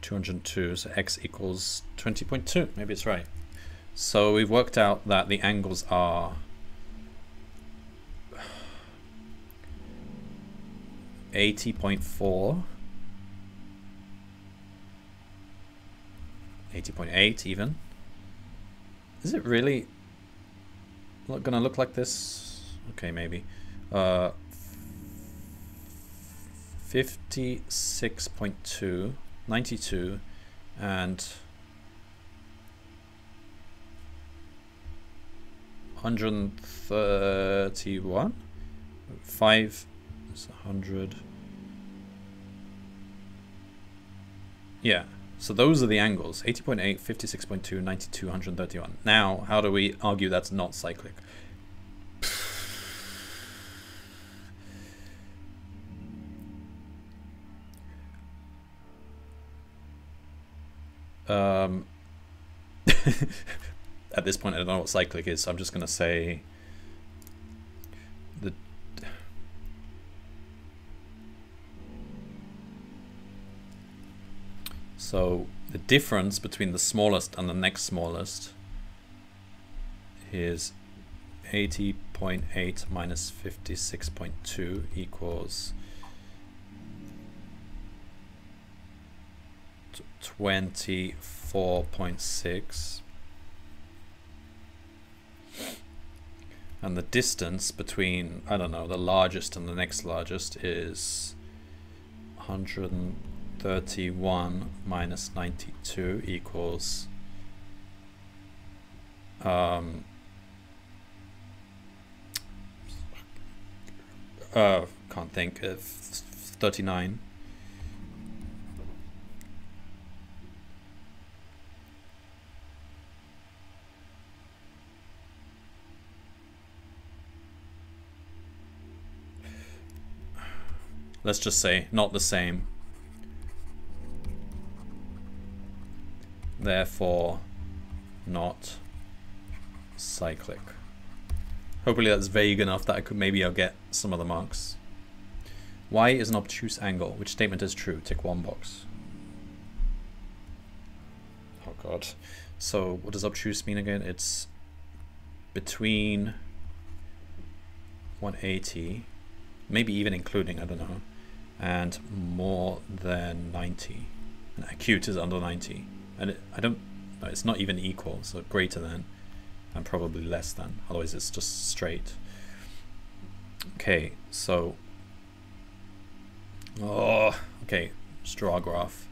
202. So x equals 20.2. Maybe it's right. So we've worked out that the angles are 80.4, 80.8 even. Is it really gonna look like this? Okay, maybe. 56.2, 92, and 131, 5. 100. Yeah, so those are the angles, 80.8, 56.2, 92, 131. Now, how do we argue that's not cyclic? At this point, I don't know what cyclic is, so I'm just going to say the so the difference between the smallest and the next smallest is 80.8 minus 56.2 equals 24.6, and the distance between, I don't know, the largest and the next largest is 131 minus 92 equals can't think of 39. Let's just say not the same. Therefore, not cyclic. Hopefully that's vague enough that I could, maybe I'll get some of the marks. Y is an obtuse angle. Which statement is true? Tick one box. Oh God. So what does obtuse mean again? It's between 180, maybe even including, I don't know, and more than 90. And acute is under 90, and it's not even equal, so greater than and probably less than, otherwise it's just straight. Okay, so let's draw a graph.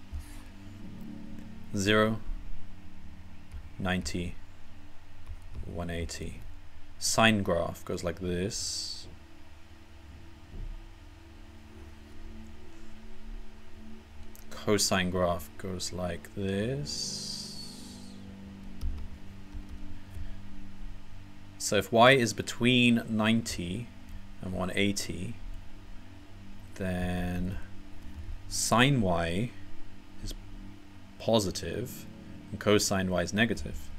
0, 90, 180. Sine graph goes like this. Cosine graph goes like this. So if y is between 90 and 180, then sine y is positive and cosine y is negative.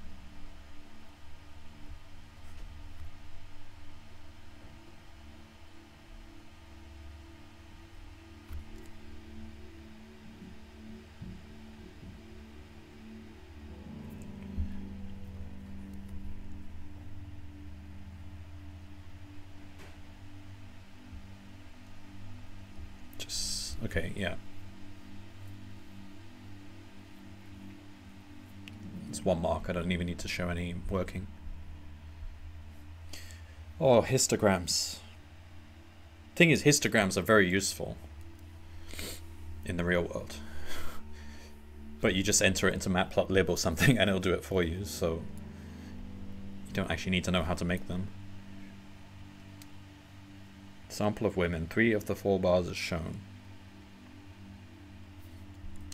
Okay, yeah. It's one mark, I don't even need to show any working. Oh, histograms. Thing is, histograms are very useful in the real world. But you just enter it into matplotlib or something and it'll do it for you, so you don't actually need to know how to make them. Sample of women, 3 of the 4 bars is shown.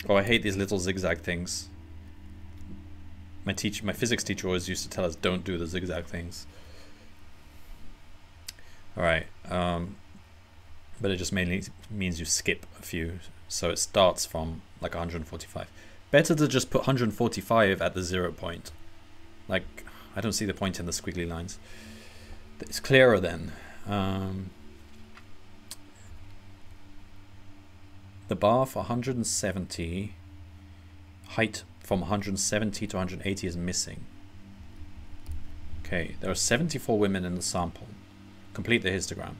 Oh, I hate these little zigzag things. My physics teacher always used to tell us don't do the zigzag things. Alright, but it just mainly means you skip a few, so it starts from like 145. Better to just put 145 at the 0 point. Like, I don't see the point in the squiggly lines. It's clearer then. The bar for 170, height from 170 to 180 is missing. Okay, there are 74 women in the sample. Complete the histogram.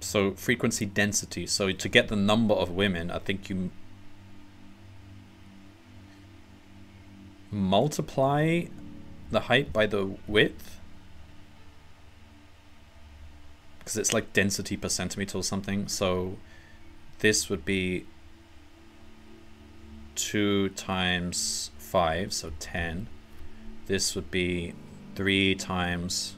So frequency density. So to get the number of women, I think you multiply the height by the width, because it's like density per centimeter or something. So this would be 2 times 5, so 10. This would be 3 times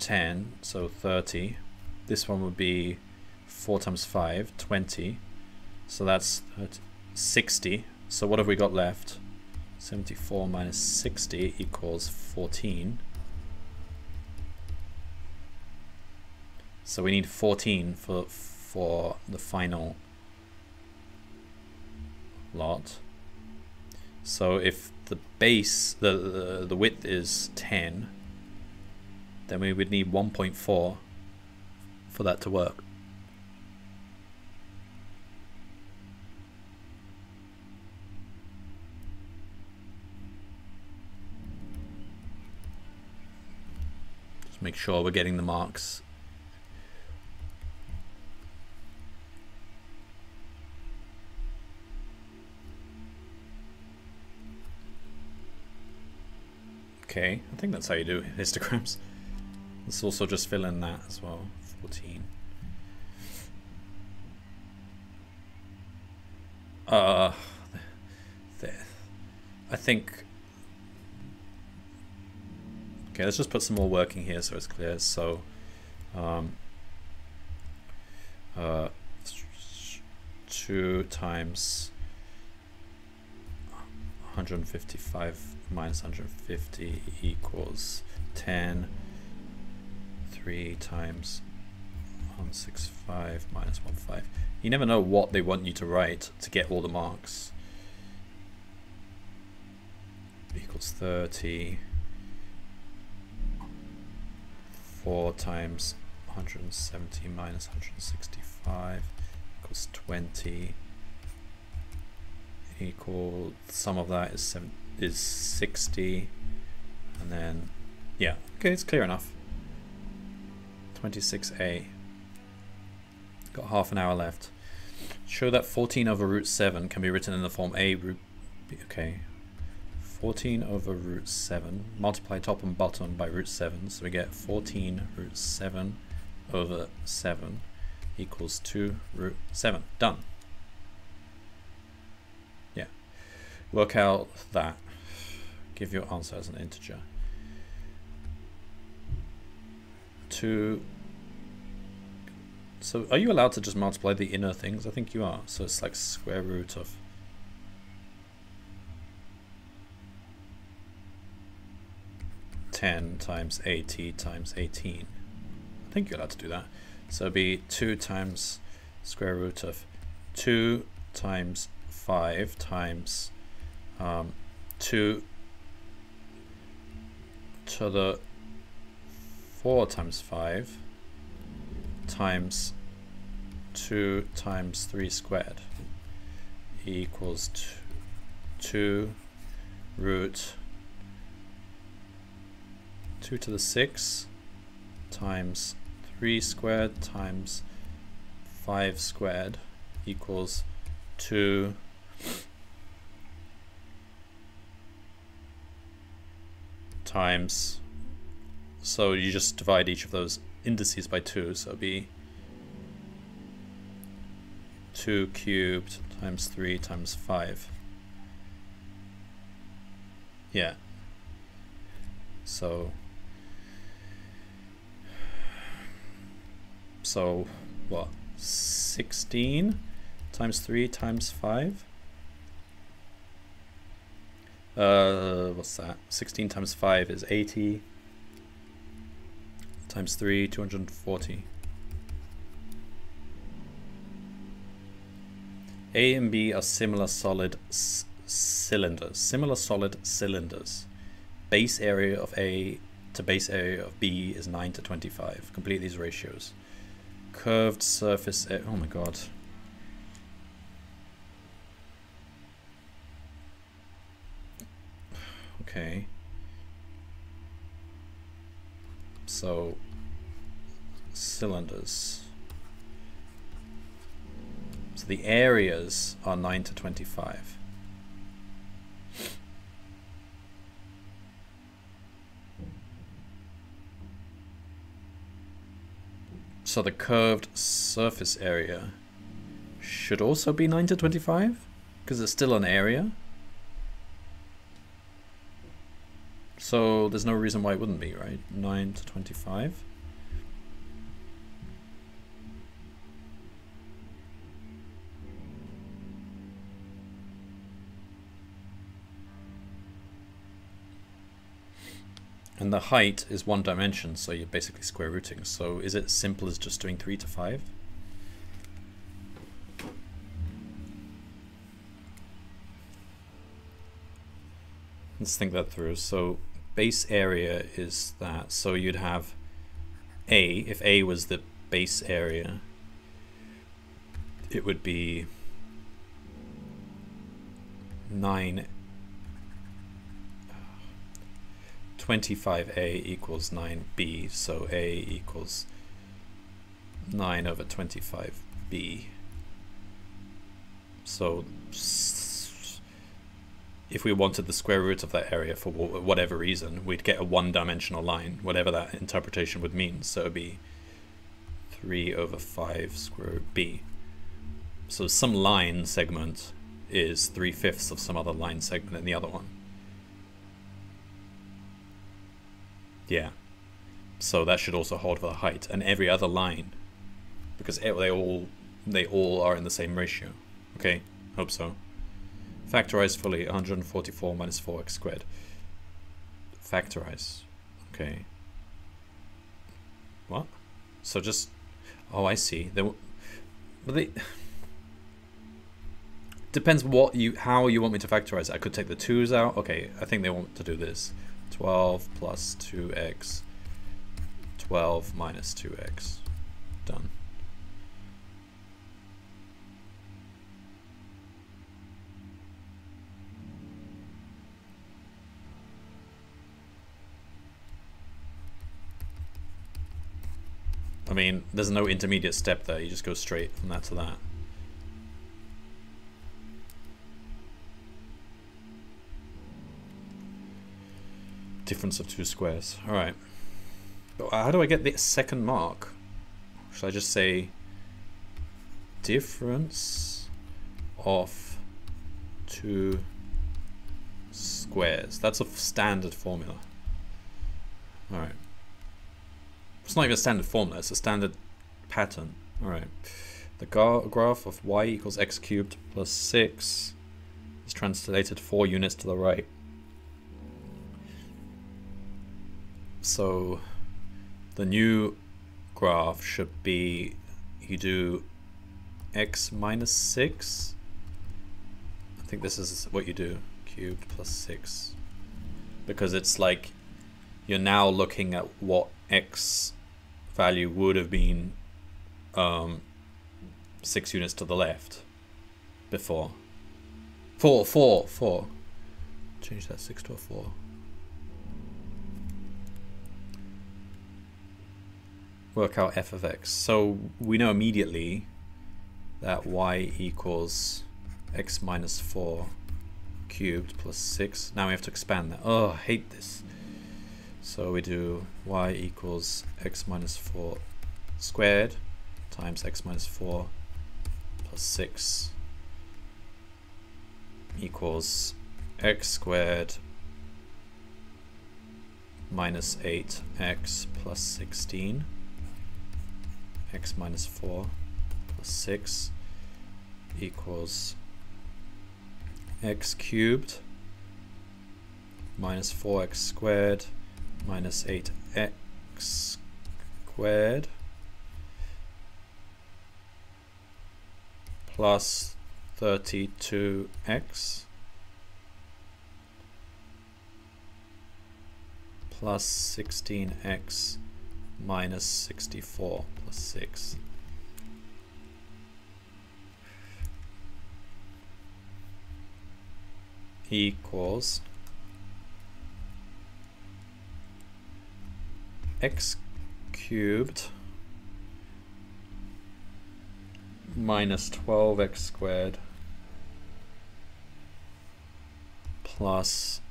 10, so 30. This one would be 4 times 5, 20. So that's 60. So what have we got left? 74 minus 60 equals 14. So we need 14 for the final lot. So if the base, the width is 10, then we would need 1.4 for that to work. Just make sure we're getting the marks. Okay, I think that's how you do histograms. Let's also just fill in that as well. 14. I think... Okay, let's just put some more work in here so it's clear. So, two times 155 minus 150 equals 10. 3 times 165 minus 15. You never know what they want you to write to get all the marks. Equals 30. 4 times 170 minus 165 equals 20. Equal sum of that is 60, and then yeah, okay, it's clear enough. 26a. Got half an hour left. Show that 14 over root 7 can be written in the form a root b. Okay, 14 over root 7, multiply top and bottom by root 7, so we get 14 root 7 over 7 equals 2 root 7. Done. Work out that. Give your answer as an integer. 2. So are you allowed to just multiply the inner things? I think you are. So it's like square root of. (10 × 80 × 18). I think you're allowed to do that. So it'd be 2 × square root of 2 × 5 × 2 to the 4 × 5 × 2 × 3 squared equals 2 root 2 to the 6 times 3 squared times 5 squared equals 2 times, so you just divide each of those indices by 2, so it'd be 2³ × 3 × 5. Yeah, so what, 16 × 3 × 5? What's that? 16 × 5 is 80. × 3, 240. A and B are similar solid cylinders. Base area of A to base area of B is 9 to 25. Complete these ratios. Curved surface. Oh my god. Okay, so cylinders, so the areas are 9 to 25. So the curved surface area should also be 9 to 25 because it's still an area. So there's no reason why it wouldn't be, right? 9 to 25. And the height is one dimension, so you're basically square rooting. So is it simple as just doing 3 to 5? Let's think that through. So base area is that. So you'd have A, if A was the base area, it would be 25A equals 9B, so A equals 9 over 25B. So if we wanted the square root of that area for whatever reason, we'd get a one-dimensional line, whatever that interpretation would mean. So it would be 3 over 5 square root B. So some line segment is 3/5 of some other line segment in the other one. Yeah, so that should also hold for the height and every other line, because they all are in the same ratio. Okay, hope so. Factorize fully 144 minus 4x squared. Factorize. Okay. What? So just, oh, I see. But depends what how you want me to factorize it. I could take the 2s out. Okay, I think they want to do this. 12 plus 2x, 12 minus 2x, done. I mean, there's no intermediate step there, you just go straight from that to that. Difference of 2 squares. All right, but how do I get the second mark? Should I just say difference of 2 squares? That's a standard formula. All right, it's not even a standard formula, it's a standard pattern. All right, the graph of y equals x cubed plus 6 is translated 4 units to the right. So the new graph should be, you do x minus 6. I think this is what you do, cubed plus 6. Because it's like you're now looking at what x value would have been 6 units to the left before. 4. Change that 6 to a 4. Work out f of x. So we know immediately that y equals x minus 4 cubed plus 6. Now we have to expand that. Oh, I hate this. So we do y equals x minus 4 squared times x minus 4 plus 6 equals x squared minus 8x plus 16. X minus 4 plus 6 equals x cubed minus 4x squared minus 8x squared plus 32x plus 16x minus 64 plus 6. Equals x cubed minus 12x squared plus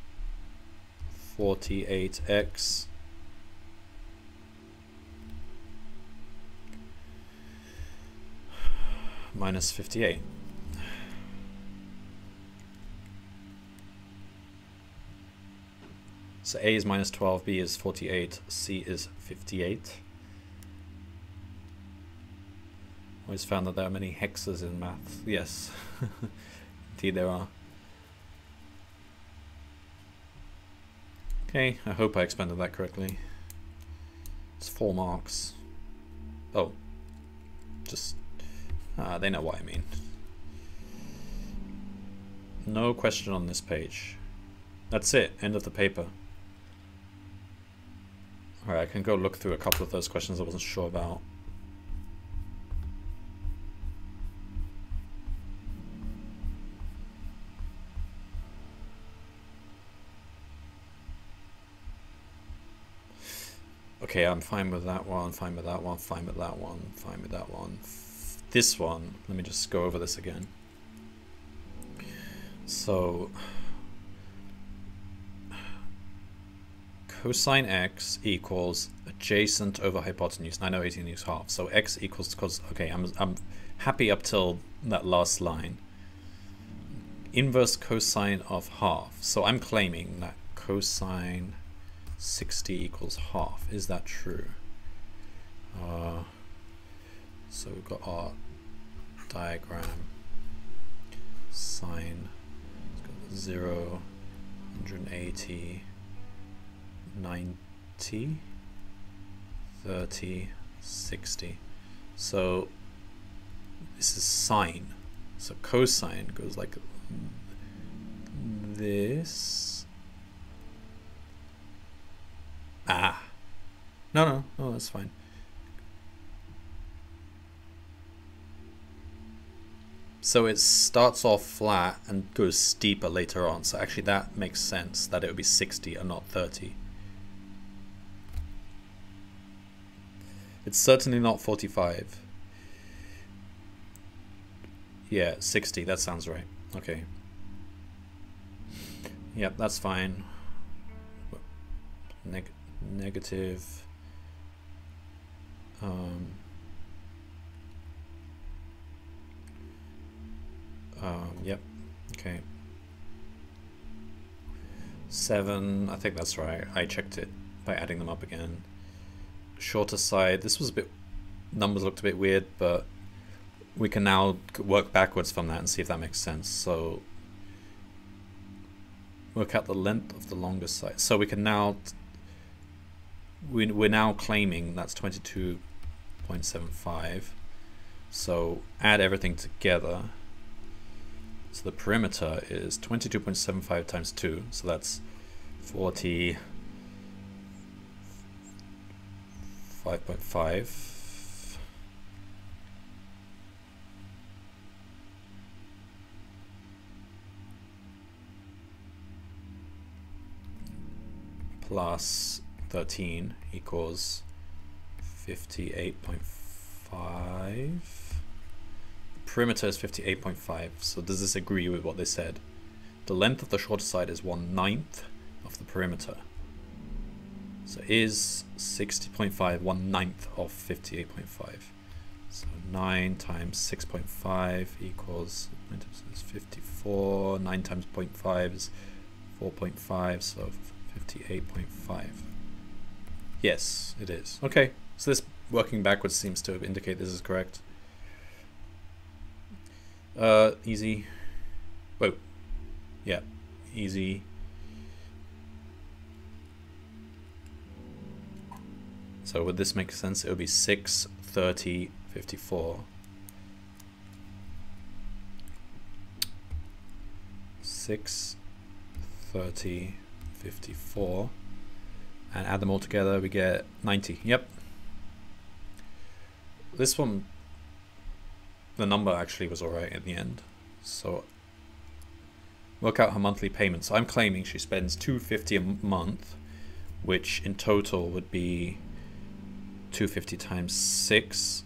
48x minus 58. So A is minus 12, B is 48, C is 58. Always found that there are many hexes in math. Yes, indeed there are. Okay, I hope I expanded that correctly. It's 4 marks. Oh, just, they know what I mean. No question on this page. That's it, end of the paper. Alright, I can go look through a couple of those questions I wasn't sure about. Okay, I'm fine with that one, fine with that one, fine with that one, fine with that one. This one, let me just go over this again. So, cosine x equals adjacent over hypotenuse, and I know 18½ so x equals cos. Okay, I'm happy up till that last line. Inverse cosine of half, so I'm claiming that cosine 60 equals half. Is that true? So we've got our diagram, sine 0, 180, 90, 30, 60. So this is sine. So cosine goes like this. Ah, no, that's fine. So it starts off flat and goes steeper later on. So actually that makes sense that it would be 60 and not 30. It's certainly not 45. Yeah, 60, that sounds right. Okay. Yep, that's fine. Negative. Yep, okay. 7, I think that's right. I checked it by adding them up again. Shorter side, this was a bit, numbers looked a bit weird, but we can now work backwards from that and see if that makes sense. So work out the length of the longest side. So we can now, we're now claiming that's 22.75. So add everything together. So the perimeter is 22.75 times 2, so that's 45.5. Plus 13 equals 58.5. Perimeter is 58.5, so does this agree with what they said? The length of the shorter side is 1/9 of the perimeter. So is 60.5 1/9 of 58.5? So 9 times 6.5 equals 9 times 6 is 54, 9 times 0.5 is 4.5, so 58.5. Yes, it is. Okay, so this working backwards seems to indicate this is correct. Easy. Whoa. Yeah. Easy. So would this make sense? It would be 6, 30, 54. 6, 30, 54. And add them all together, we get 90. Yep. This one, the number actually was alright in the end. So work out her monthly payments. So I'm claiming she spends $250 a month, which in total would be $250 times 6.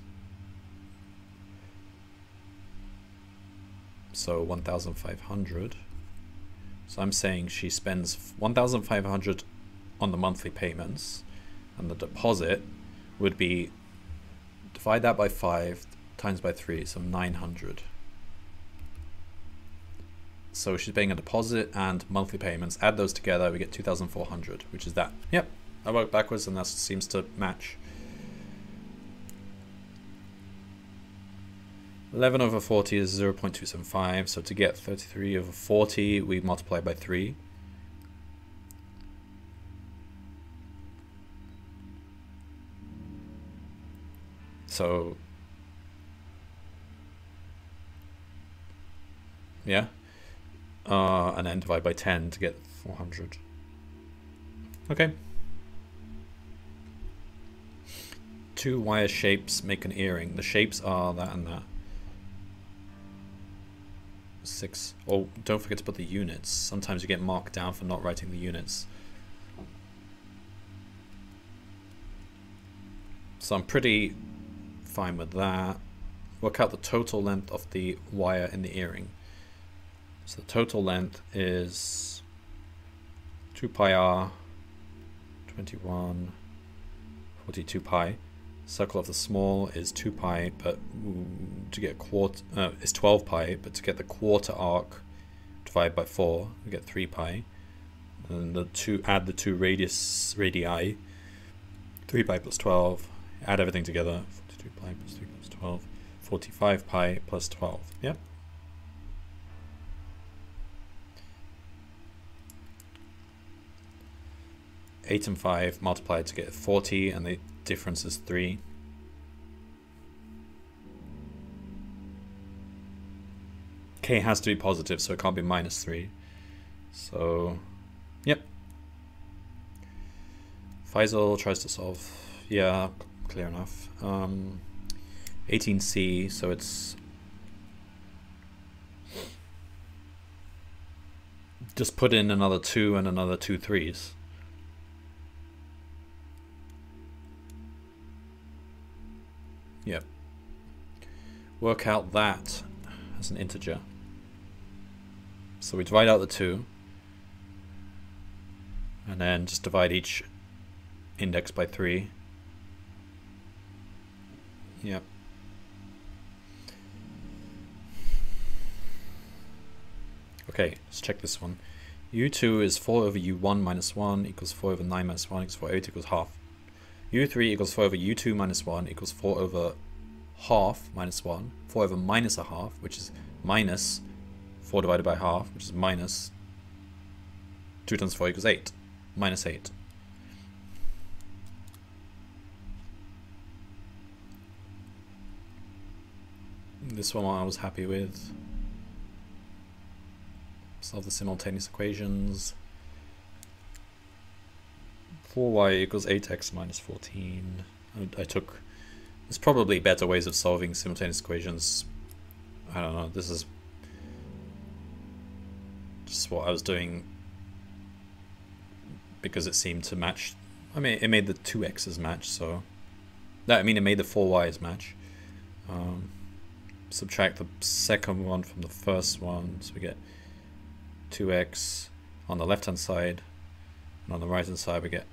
So $1,500. So I'm saying she spends $1,500 on the monthly payments, and the deposit would be, divide that by 5 times by 3, so 900. So she's paying a deposit and monthly payments. Add those together, we get 2,400, which is that. Yep, I worked backwards and that seems to match. 11 over 40 is 0.275, so to get 33 over 40, we multiply by 3. So yeah, and then divide by 10 to get 400. Okay. Two wire shapes make an earring. The shapes are that and that. 6. Oh, don't forget to put the units. Sometimes you get marked down for not writing the units. So I'm pretty fine with that. Work out the total length of the wire in the earring. So the total length is 2πr, 21, 42 pi. Circle of the small is 2π, but to get a quarter is 12π, but to get the quarter arc, divide by 4, we get 3π. And the two, add the two radii, 3π plus 12. Add everything together, 42π plus 3 plus 12, 45π plus 12. Yep. Yeah. 8 and 5 multiplied to get 40, and the difference is 3. K has to be positive, so it can't be minus 3. So, yep. Faisal tries to solve. Yeah, clear enough. 18C, so it's just put in another 2 and another 2 3s. Yep. Work out that as an integer. So we divide out the 2 and then just divide each index by 3. Yep. Okay, let's check this one. U2 is 4 over U1 minus 1 equals 4 over 9 minus 1 equals 4, 8 equals half. U3 equals 4 over U2 minus 1 equals 4 over half minus 1. 4 over minus a half, which is minus 4 divided by half, which is minus 2 times 4 equals 8. Minus 8. This one I was happy with. Solve the simultaneous equations. 4y equals 8x minus 14. I took... There's probably better ways of solving simultaneous equations. I don't know, this is just what I was doing because it seemed to match. I mean, it made the 2x's match, so... No, I mean, it made the 4y's match. Subtract the second one from the first one, so we get 2x on the left-hand side, and on the right-hand side we get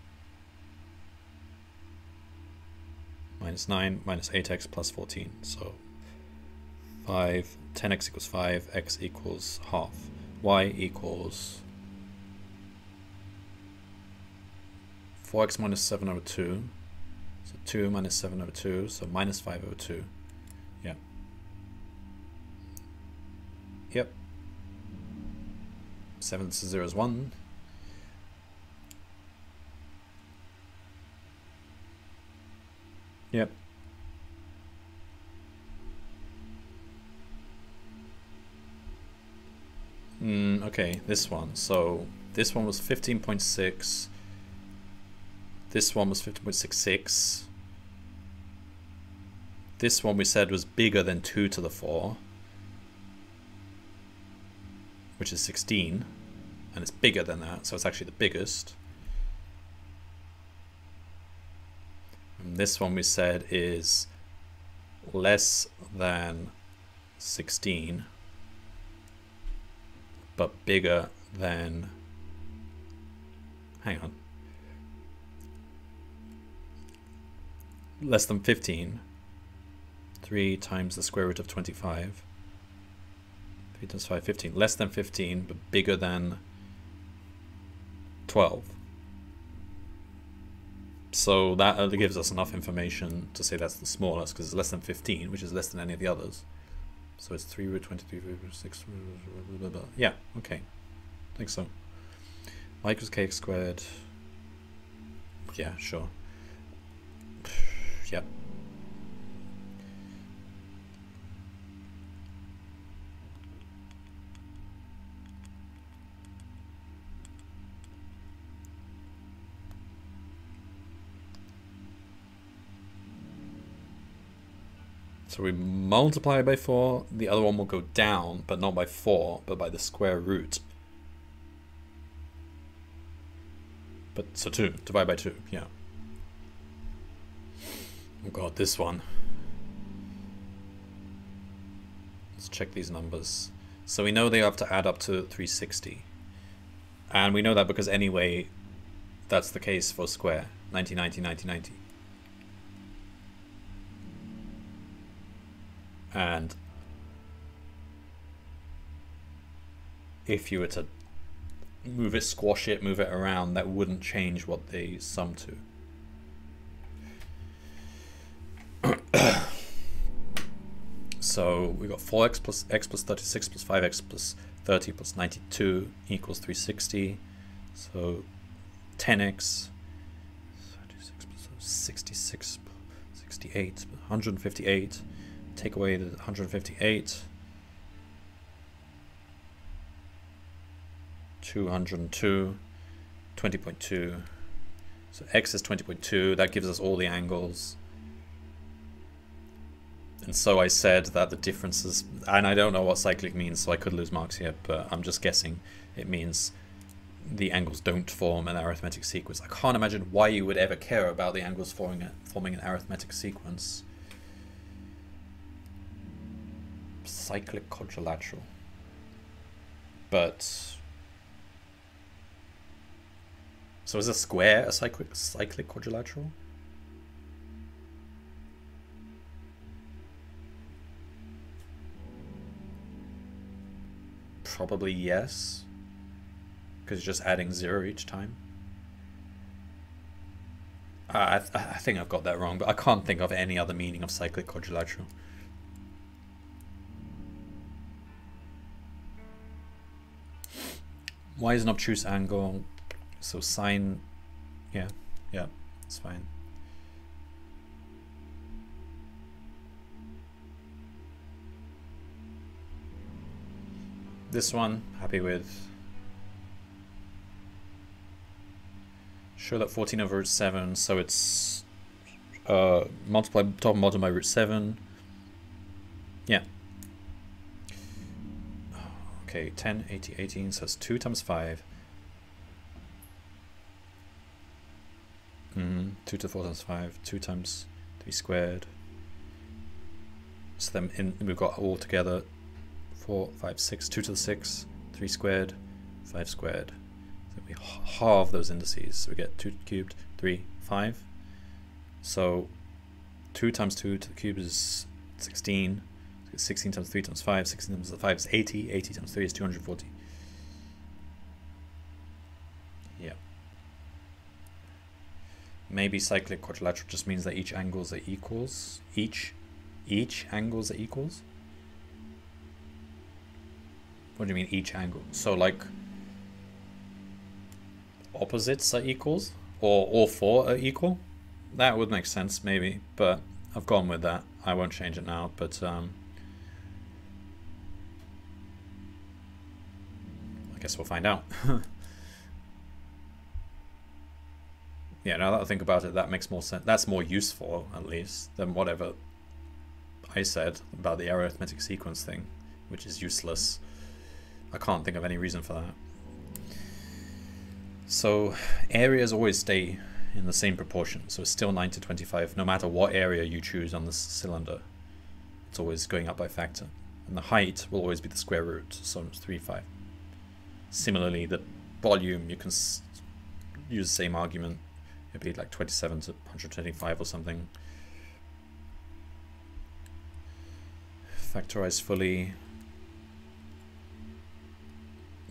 minus 9 minus 8x plus 14. So 5, 10x equals 5, x equals half, y equals 4x minus 7 over 2, so 2 minus 7 over 2, so minus 5 over 2. Yeah. Yep. 7 to 0 is 1. Yep. Okay, this one. So this one was 15.6. This one was 15.66. This one we said was bigger than 2 to the 4. Which is 16, and it's bigger than that, so it's actually the biggest. And this one we said is less than 16, but bigger than, hang on, less than 15, 3 times the square root of 25. 3 times 5, 15. Less than 15, but bigger than 12. So that gives us enough information to say that's the smallest, because it's less than 15, which is less than any of the others. So it's 3 root 23, root 6, blah, blah, blah. Yeah, okay. I think so. Y equals kx squared. Yeah, sure. Yep. Yeah. So we multiply by 4. The other one will go down, but not by 4, but by the square root. But so 2, divide by 2, yeah. Oh god, this one. Let's check these numbers. So we know they have to add up to 360. And we know that because anyway, that's the case for square. 90, 90, 90, 90. And if you were to move it, squash it, move it around, that wouldn't change what they sum to. So we got 4x plus x plus 36 plus 5x plus 30 plus 92 equals 360. So 10x, 36 plus 66, 68, 158. Take away the 158, 202, 20.2. So x is 20.2. That gives us all the angles. And so I said that the differences, and I don't know what cyclic means, so I could lose marks here, but I'm just guessing it means the angles don't form an arithmetic sequence. I can't imagine why you would ever care about the angles forming an arithmetic sequence. Cyclic quadrilateral. But so is a square a cyclic quadrilateral? Probably yes, because you're just adding 0 each time. I think I've got that wrong, but I can't think of any other meaning of cyclic quadrilateral. Why is an obtuse angle? So sine, yeah, it's fine. This one, happy with. Show that 14 over root 7, so it's multiply top and bottom by root 7. Yeah. Okay, 10, 80, 18, so it's 2 times 5. 2 to 4 times 5, 2 times 3 squared. So then we've got all together. 4, 5, 6, 2 to the 6, 3 squared, 5 squared. So we halve those indices. So we get 2 cubed, 3, 5. So 2 times 2 to the cube is 16. 16 times 3 times 5, 16 times 5 is 80. 80 times 3 is 240. Yeah. Maybe cyclic quadrilateral just means that each angles are equals. Each angles are equals. What do you mean each angle? So like opposites are equals, or all 4 are equal? That would make sense maybe, but I've gone with that. I won't change it now, but I guess we'll find out. Yeah, now that I think about it, that makes more sense. That's more useful, at least, than whatever I said about the arithmetic sequence thing, which is useless. I can't think of any reason for that. So areas always stay in the same proportion. So it's still 9 to 25, no matter what area you choose on this cylinder. It's always going up by factor. And the height will always be the square root, so it's 3, 5. Similarly, the volume, you can use the same argument. It'd be like 27 to 125 or something. Factorize fully.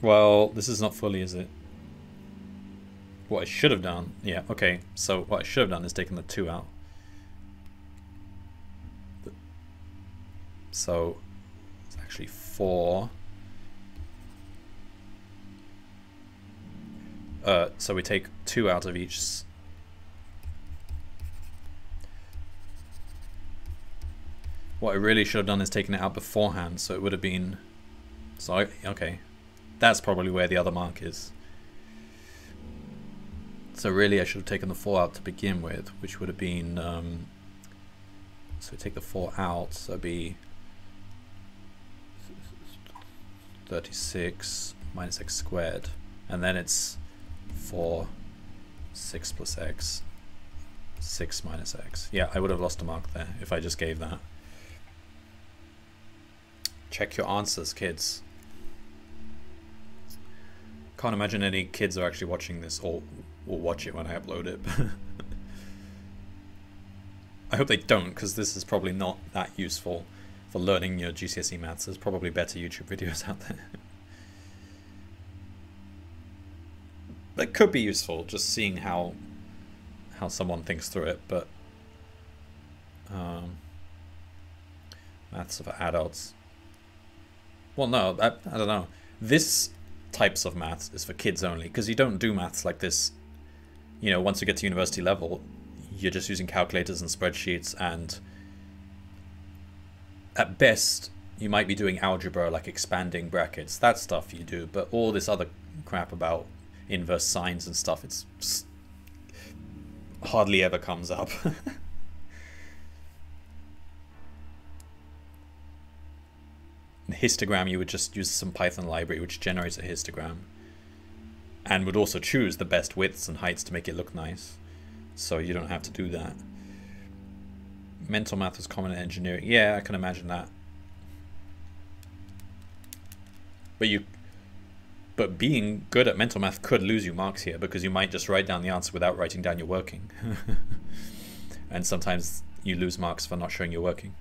Well, this is not fully, is it? What I should have done, yeah, okay. So what I should have done is taken the 2 out. So it's actually 4. So we take 2 out of each. What I really should have done is taken it out beforehand, so it would have been, so okay. That's probably where the other mark is. So really I should have taken the 4 out to begin with, which would have been So we take the 4 out, so it'd be 36 minus x squared, and then it's 4, 6 plus x, 6 minus x. Yeah, I would have lost a mark there if I just gave that. Check your answers, kids. Can't imagine any kids are actually watching this or will watch it when I upload it. I hope they don't, because this is probably not that useful for learning your GCSE maths. There's probably better YouTube videos out there. That could be useful, just seeing how someone thinks through it, but maths for adults. Well, no, I don't know. This types of maths is for kids only, because you don't do maths like this. You know, once you get to university level, you're just using calculators and spreadsheets, and at best you might be doing algebra, like expanding brackets, that stuff you do, but all this other crap about inverse sines and stuff, it's just hardly ever comes up. The histogram, you would just use some Python library which generates a histogram and would also choose the best widths and heights to make it look nice, so you don't have to do that. Mental math was common in engineering. Yeah, I can imagine that. But being good at mental math could lose you marks here, because you might just write down the answer without writing down your working. And sometimes you lose marks for not showing your working.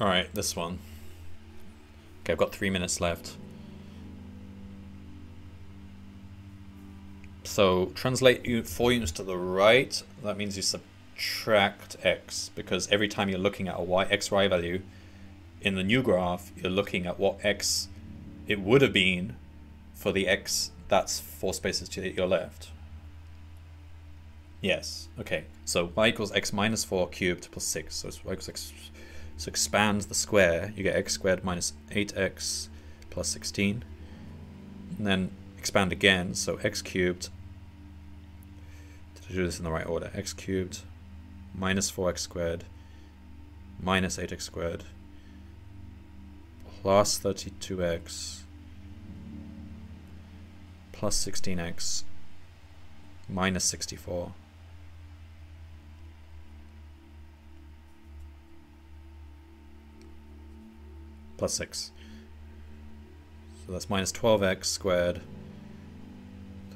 All right, this one. Okay, I've got 3 minutes left. So translate 4 units to the right. That means you subtract x, because every time you're looking at a xy value in the new graph, you're looking at what x it would have been for the x that's 4 spaces to your left. Yes, okay. So y equals x minus 4 cubed plus 6. So it's y equals x. So expand the square, you get x squared minus 8x plus 16. And then expand again, so x cubed. Did I do this in the right order? X cubed minus 4x squared minus 8x squared plus 32x plus 16x minus 64. Plus 6. So that's minus 12x squared,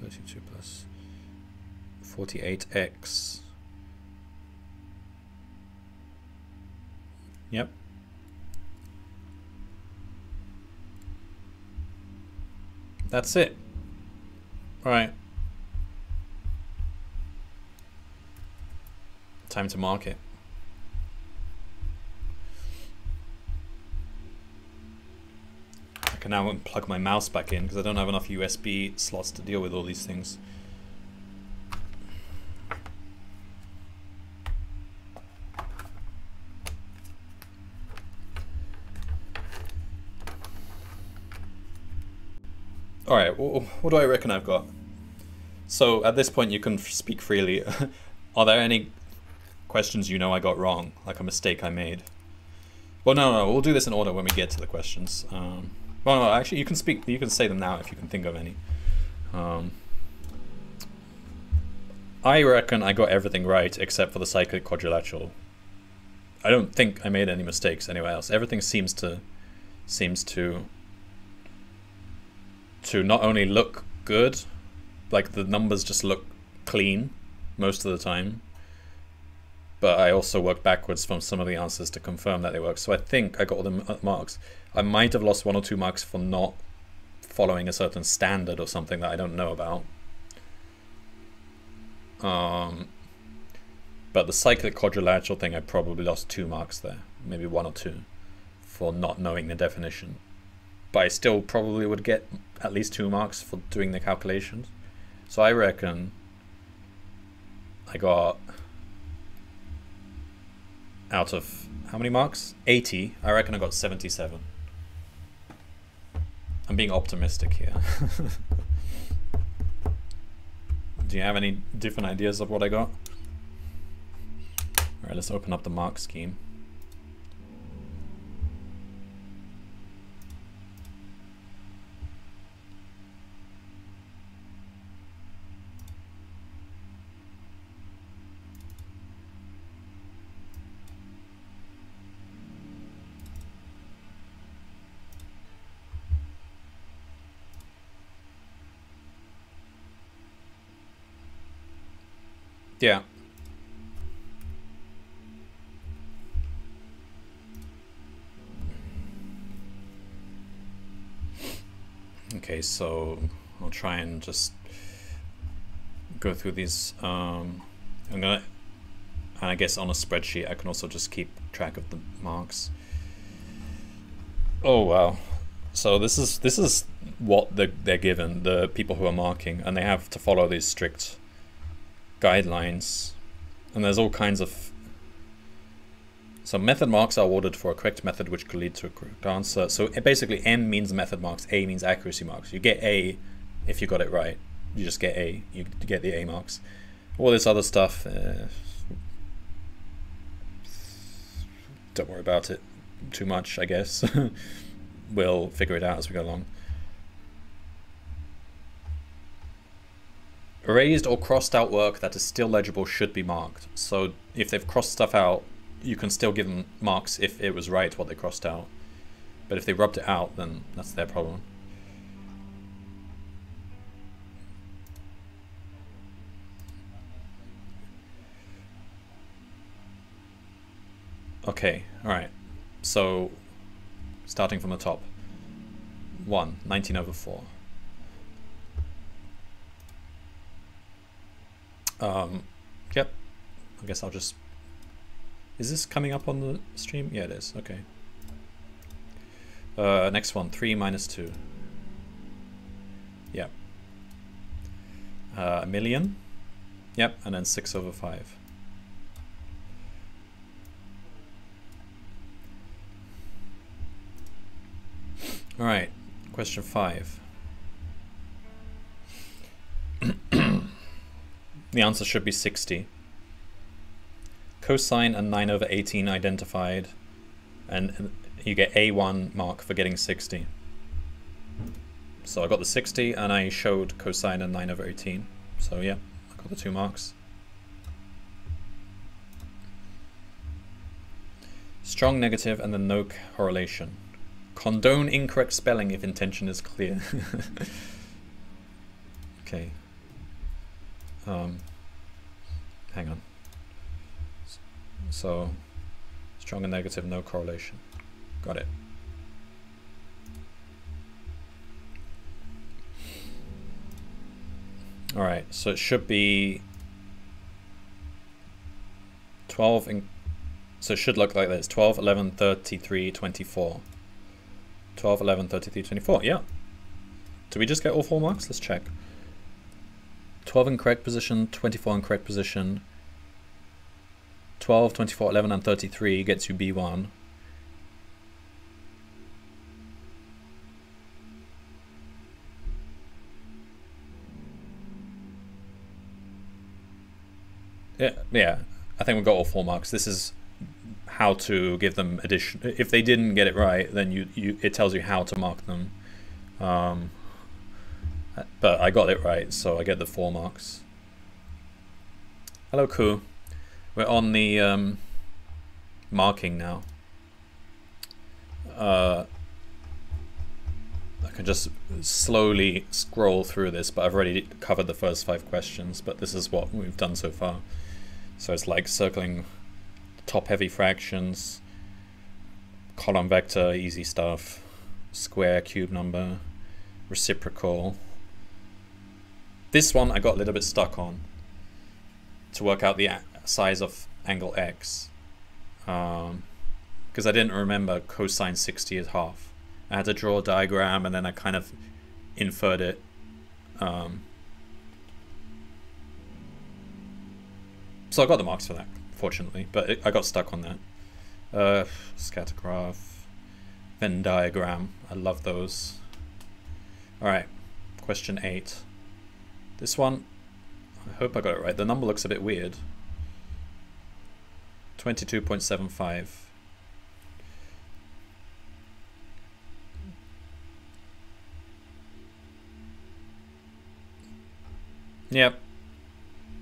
32 plus 48x. Yep. That's it. All right. Time to mark it. I can now unplug my mouse back in because I don't have enough USB slots to deal with all these things. All right, what do I reckon I've got? So at this point you can speak freely. Are there any questions you know I got wrong, like a mistake I made? Well, no, we'll do this in order when we get to the questions. Well, no, actually, you can speak. You can say them now if you can think of any. I reckon I got everything right except for the cyclic quadrilateral. I don't think I made any mistakes anywhere else. Everything seems to not only look good, like the numbers just look clean most of the time, but I also worked backwards from some of the answers to confirm that they work. So I think I got all the marks. I might have lost 1 or 2 marks for not following a certain standard or something that I don't know about. But the cyclic quadrilateral thing, I probably lost 2 marks there, maybe 1 or 2, for not knowing the definition. But I still probably would get at least 2 marks for doing the calculations. So I reckon I got, out of how many marks? 80. I reckon I got 77. I'm being optimistic here. Do you have any different ideas of what I got? All right, let's open up the mark scheme. Yeah. Okay, so I'll try and just go through these. And I guess on a spreadsheet, I can also just keep track of the marks. Oh wow! So this is what they're given, the people who are marking, and they have to follow these strict guidelines, and there's all kinds of. So method marks are awarded for a correct method which could lead to a correct answer. So basically N means method marks, A means accuracy marks. You get A if you got it right. You just get A, you get the A marks. All this other stuff, don't worry about it too much, I guess. We'll figure it out as we go along. Erased or crossed out work that is still legible should be marked. So if they've crossed stuff out, you can still give them marks if it was right what they crossed out. But if they rubbed it out, then that's their problem. Okay, alright. So starting from the top. 1, 19 over 4. Yep, I guess I'll just, is this coming up on the stream? Yeah, it is, okay. Next one, 3 minus 2. Yep. A million. Yep, and then 6 over 5. All right, question 5. The answer should be 60. Cosine and 9 over 18 identified, and you get A1 mark for getting 60. So I got the 60, and I showed cosine and 9 over 18. So yeah, I got the 2 marks. Strong negative and then no correlation. Condone incorrect spelling if intention is clear. Okay. Hang on. So, strong and negative, no correlation. Got it. All right, so it should be 12, so it should look like this, 12, 11, 33, 24. 12, 11, 33, 24, yeah. Did we just get all 4 marks? Let's check. 12 in correct position, 24 in correct position. 12, 24, 11, and 33 gets you B1. Yeah, I think we got all 4 marks. This is how to give them addition. If they didn't get it right, then it tells you how to mark them. But I got it right, so I get the 4 marks. Hello, Ku. We're on the marking now. I can just slowly scroll through this, but I've already covered the first 5 questions, but this is what we've done so far. So it's like circling top-heavy fractions, column vector, easy stuff, square, cube number, reciprocal. This one I got a little bit stuck on to work out the size of angle X, because I didn't remember cosine 60 is half. I had to draw a diagram and then I kind of inferred it. So I got the marks for that, fortunately, but I got stuck on that. Scatter graph, Venn diagram, I love those. All right, question 8. This one, I hope I got it right. The number looks a bit weird. 22.75. Yep,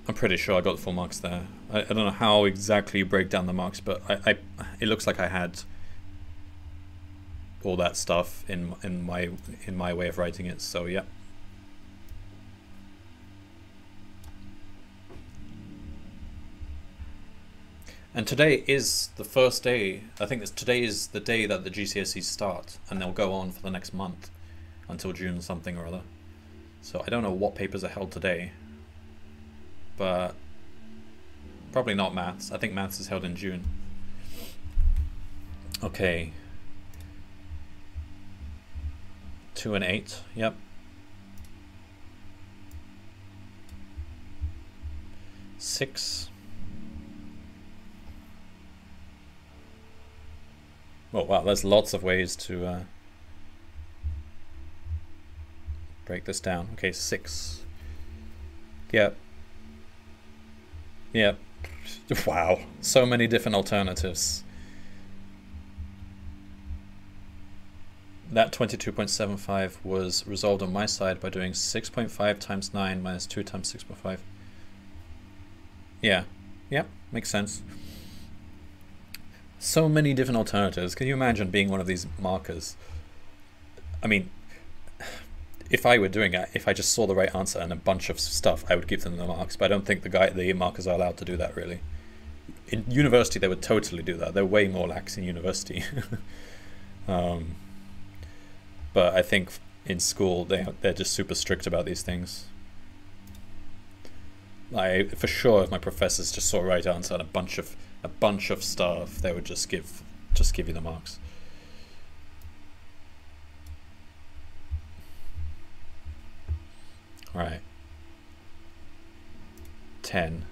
I'm pretty sure I got full marks there. I don't know how exactly you break down the marks, but it looks like I had all that stuff in my way of writing it. So yeah. And today is the first day. I think today is the day that the GCSEs start, and they'll go on for the next month until June something or other. So I don't know what papers are held today, but probably not maths. I think maths is held in June. Okay. 2 and 8, yep. Six. Oh wow, there's lots of ways to break this down. Okay, 6. Yep. Yep. Wow, so many different alternatives. That 22.75 was resolved on my side by doing 6.5 times 9 minus 2 times 6.5. Yeah, yep, makes sense. So many different alternatives. Can you imagine being one of these markers? I mean, if I were doing it, if I just saw the right answer and a bunch of stuff, I would give them the marks, but I don't think the markers are allowed to do that, really. In university, they would totally do that. They're way more lax in university. But I think in school they're just super strict about these things. Like for sure, if my professors just saw a right answer and a bunch of stuff, they would just give you the marks. All right. 10.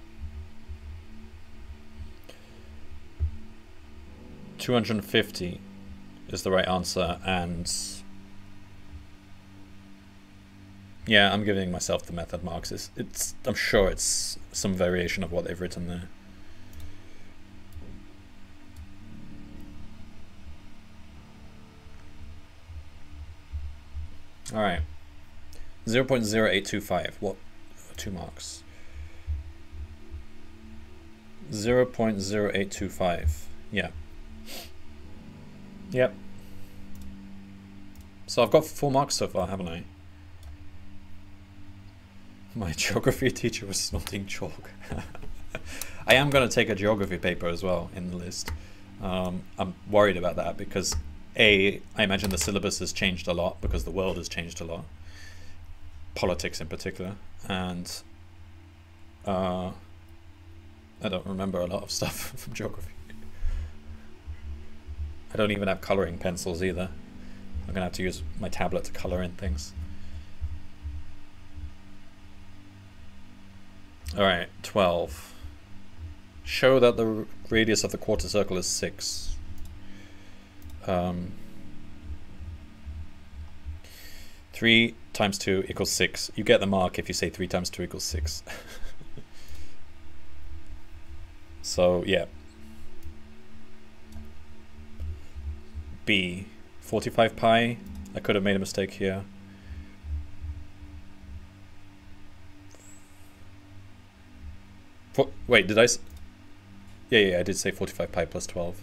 250 is the right answer, and yeah, I'm giving myself the method marks. It's I'm sure it's some variation of what they've written there. All right, 0.0825. What? 2 marks. 0.0825. Yeah. Yep. So I've got 4 marks so far, haven't I? My geography teacher was snorting chalk. I am going to take a geography paper as well in the list. I'm worried about that because A, I imagine the syllabus has changed a lot because the world has changed a lot. Politics in particular. And I don't remember a lot of stuff from geography. I don't even have coloring pencils either. I'm going to have to use my tablet to color in things. All right, 12. Show that the radius of the quarter circle is 6. Three times 2 equals 6. You get the mark if you say 3 times 2 equals 6. So yeah. B, 45 pi. I could have made a mistake here. 4, wait, did I? Yeah, I did say 45 pi plus 12.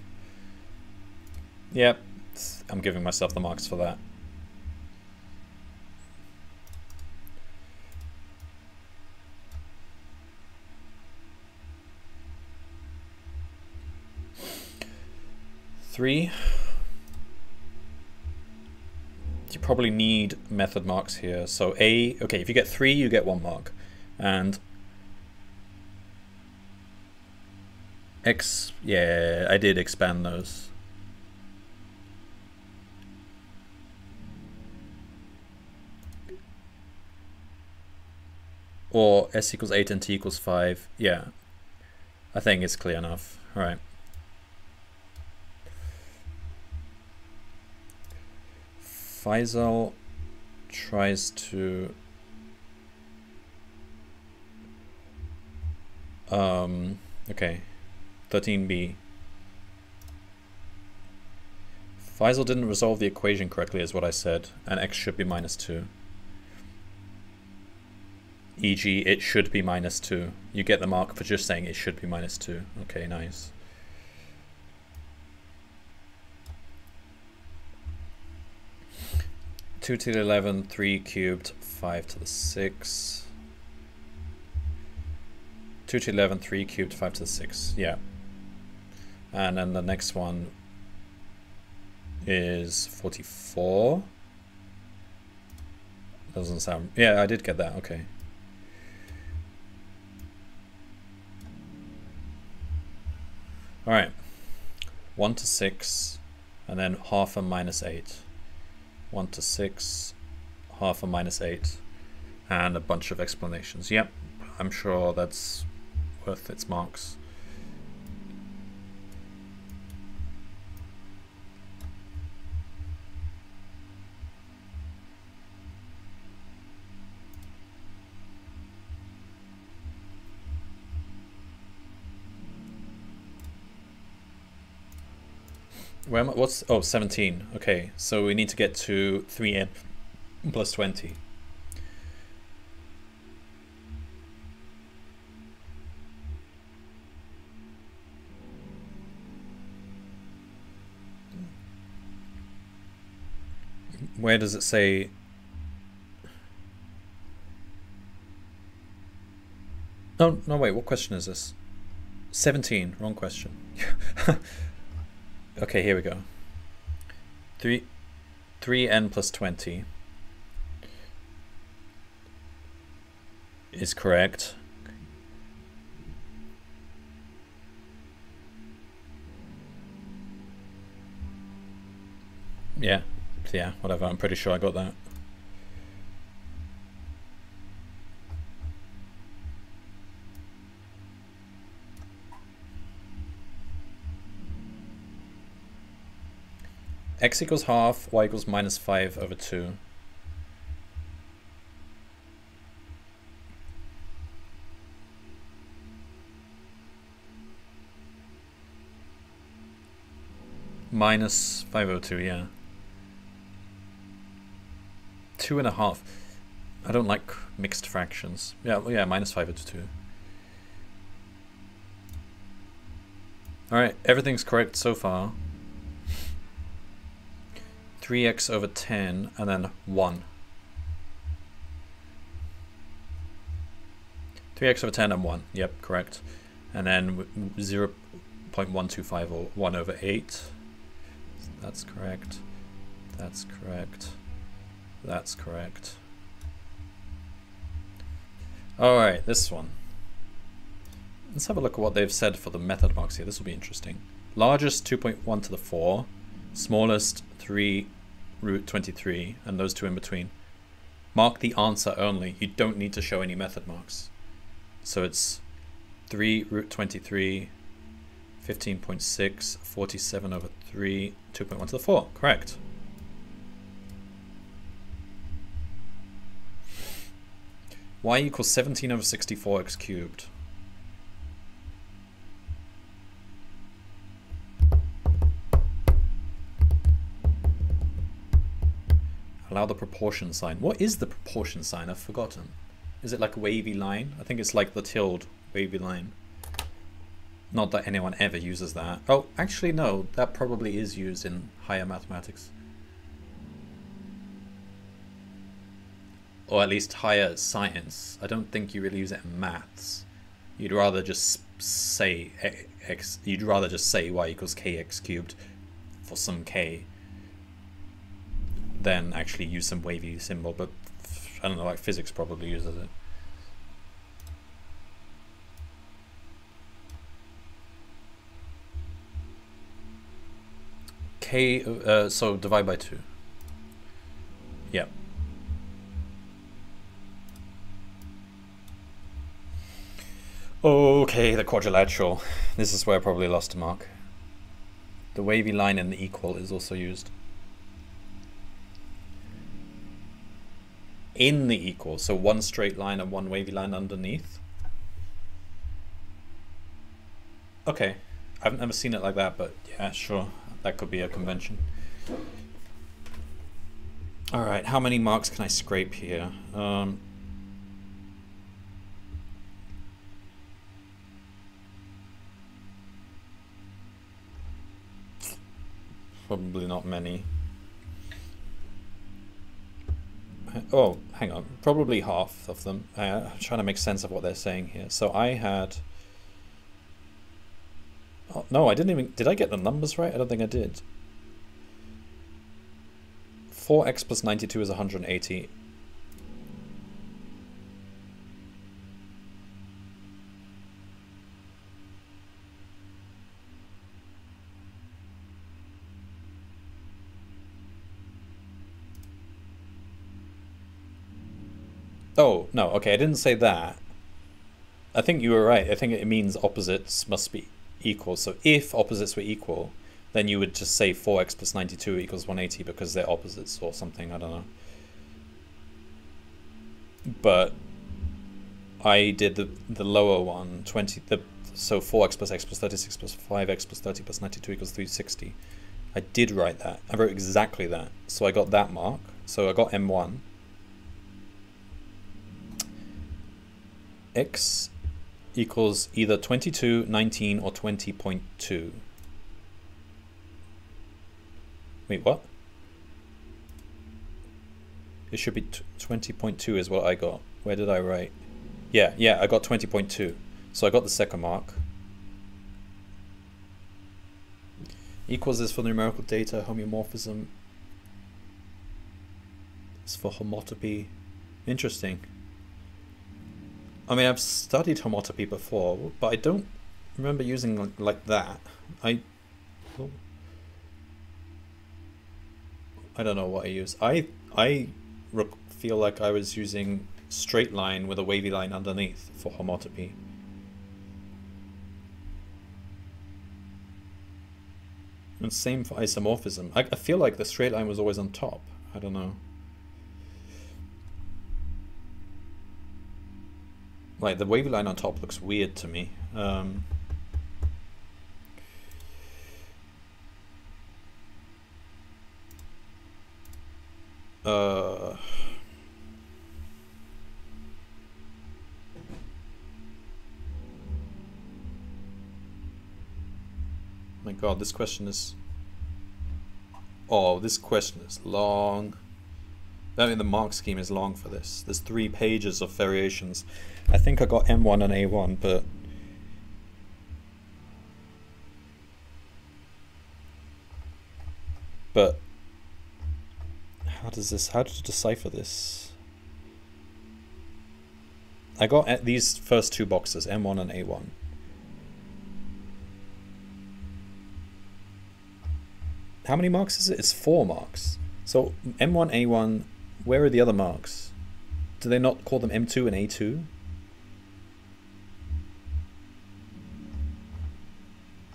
Yep, yeah, I'm giving myself the marks for that. Three. You probably need method marks here. So A, okay, if you get 3, you get 1 mark. And X, yeah, I did expand those. Or S equals 8 and T equals 5. Yeah, I think it's clear enough. All right. Faisal tries to okay, 13b. Faisal didn't resolve the equation correctly, is what I said, and x should be minus 2. E.g., it should be minus 2. You get the mark for just saying it should be minus 2. Okay, nice. Two to the 11, 3 cubed, 5 to the 6. 2 to the 11, 3 cubed, 5 to the 6. Yeah. And then the next one is 44. Doesn't sound. Yeah, I did get that. Okay. All right, 1 to 6, and then half and minus 8. 1 to 6, half and minus 8, and a bunch of explanations. Yep, I'm sure that's worth its marks. Where am I? What's, oh, 17. Okay, so we need to get to 3n plus 20. Where does it say? No, no, wait, what question is this? 17, wrong question. Okay, here we go. 3n plus 20 is correct. Yeah, yeah, whatever. I'm pretty sure I got that. X equals half, y equals minus 5 over 2. Minus 5 over 2, yeah. 2.5. I don't like mixed fractions. Yeah, yeah, minus 5 over 2. Alright, everything's correct so far. 3x over 10 and then 1. 3x over 10 and 1. Yep, correct. And then 0.125 or 1 over 8. That's correct. That's correct. That's correct. All right, this one. Let's have a look at what they've said for the method marks here. This will be interesting. Largest 2.1 to the 4. Smallest 3 root 23, and those two in between. Mark the answer only. You don't need to show any method marks. So it's 3 root 23, 15.6, 47 over 3, 2.1 to the 4. Correct. Y equals 17 over 64 x cubed. Allow the proportion sign. What is the proportion sign? I've forgotten. Is it like a wavy line? I think it's like the tilde wavy line. Not that anyone ever uses that. Oh, actually no, that probably is used in higher mathematics. Or at least higher science. I don't think you really use it in maths. You'd rather just say x, you'd rather just say y equals kx cubed for some k. Then actually use some wavy symbol, but I don't know, like physics probably uses it. K, so divide by 2. Yeah. Okay, the quadrilateral. This is where I probably lost a mark. The wavy line and the equal is also used. in the equal, so one straight line and one wavy line underneath. Okay, I've never seen it like that, but yeah, sure, that could be a convention. All right, how many marks can I scrape here? Probably not many. Oh, hang on, probably half of them. I'm trying to make sense of what they're saying here. So I had... Oh, no, I didn't even... Did I get the numbers right? I don't think I did. 4x plus 92 is 180. Oh, no, okay, I didn't say that. I think you were right. I think it means opposites must be equal. So if opposites were equal, then you would just say 4x plus 92 equals 180 because they're opposites or something, I don't know. But I did the lower one, 20, so 4x plus x plus 36 plus 5x plus 30 plus 92 equals 360. I did write that. I wrote exactly that. So I got that mark. So I got M1. X equals either 22, 19, or 20.2. Wait, what? It should be 20.2 is what I got. Where did I write? Yeah, I got 20.2. So I got the second mark. Equals is for numerical data, homeomorphism is for homotopy. Interesting. I mean, I've studied homotopy before, but I don't remember using like that. I don't know what I use. I feel like I was using straight line with a wavy line underneath for homotopy. And same for isomorphism. I feel like the straight line was always on top. I don't know. Like the wavy line on top looks weird to me. My God, this question is... Oh, this question is long. I mean, the mark scheme is long for this. There's 3 pages of variations. I think I got M1 and A1, but... How does this... How to decipher this? I got these first 2 boxes, M1 and A1. How many marks is it? It's 4 marks. So M1, A1... Where are the other marks? Do they not call them M2 and A2?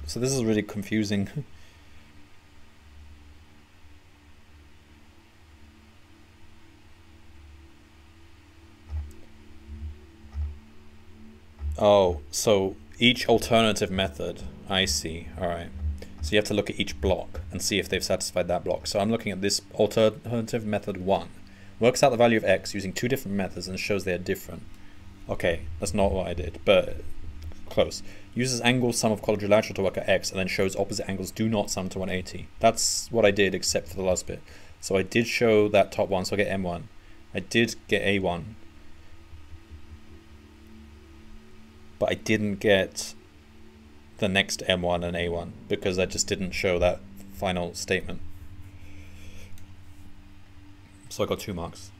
So this is really confusing. Oh, so each alternative method. I see. All right. So you have to look at each block and see if they've satisfied that block. So I'm looking at this alternative method 1. Works out the value of x using 2 different methods and shows they are different. Okay, that's not what I did, but close. Uses angle sum of quadrilateral to work out x and then shows opposite angles do not sum to 180. That's what I did except for the last bit. So I did show that top one, so I get M1. I did get A1. But I didn't get the next M1 and A1 because I just didn't show that final statement. So I got 2 marks.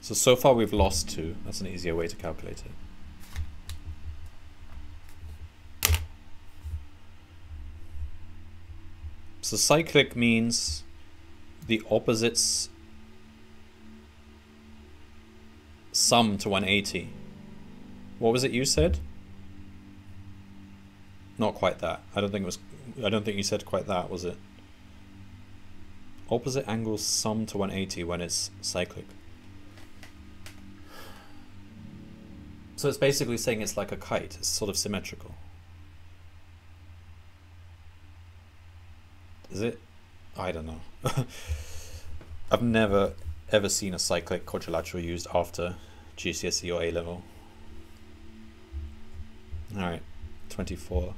So far we've lost 2. That's an easier way to calculate it. So cyclic means the opposites sum to 180. What was it you said? Not quite that. I don't think it was. I don't think you said quite that, was it? Opposite angles sum to 180 when it's cyclic. So it's basically saying it's like a kite. It's sort of symmetrical. Is it? I don't know. I've never ever seen a cyclic quadrilateral used after GCSE or A-level. Alright, 24.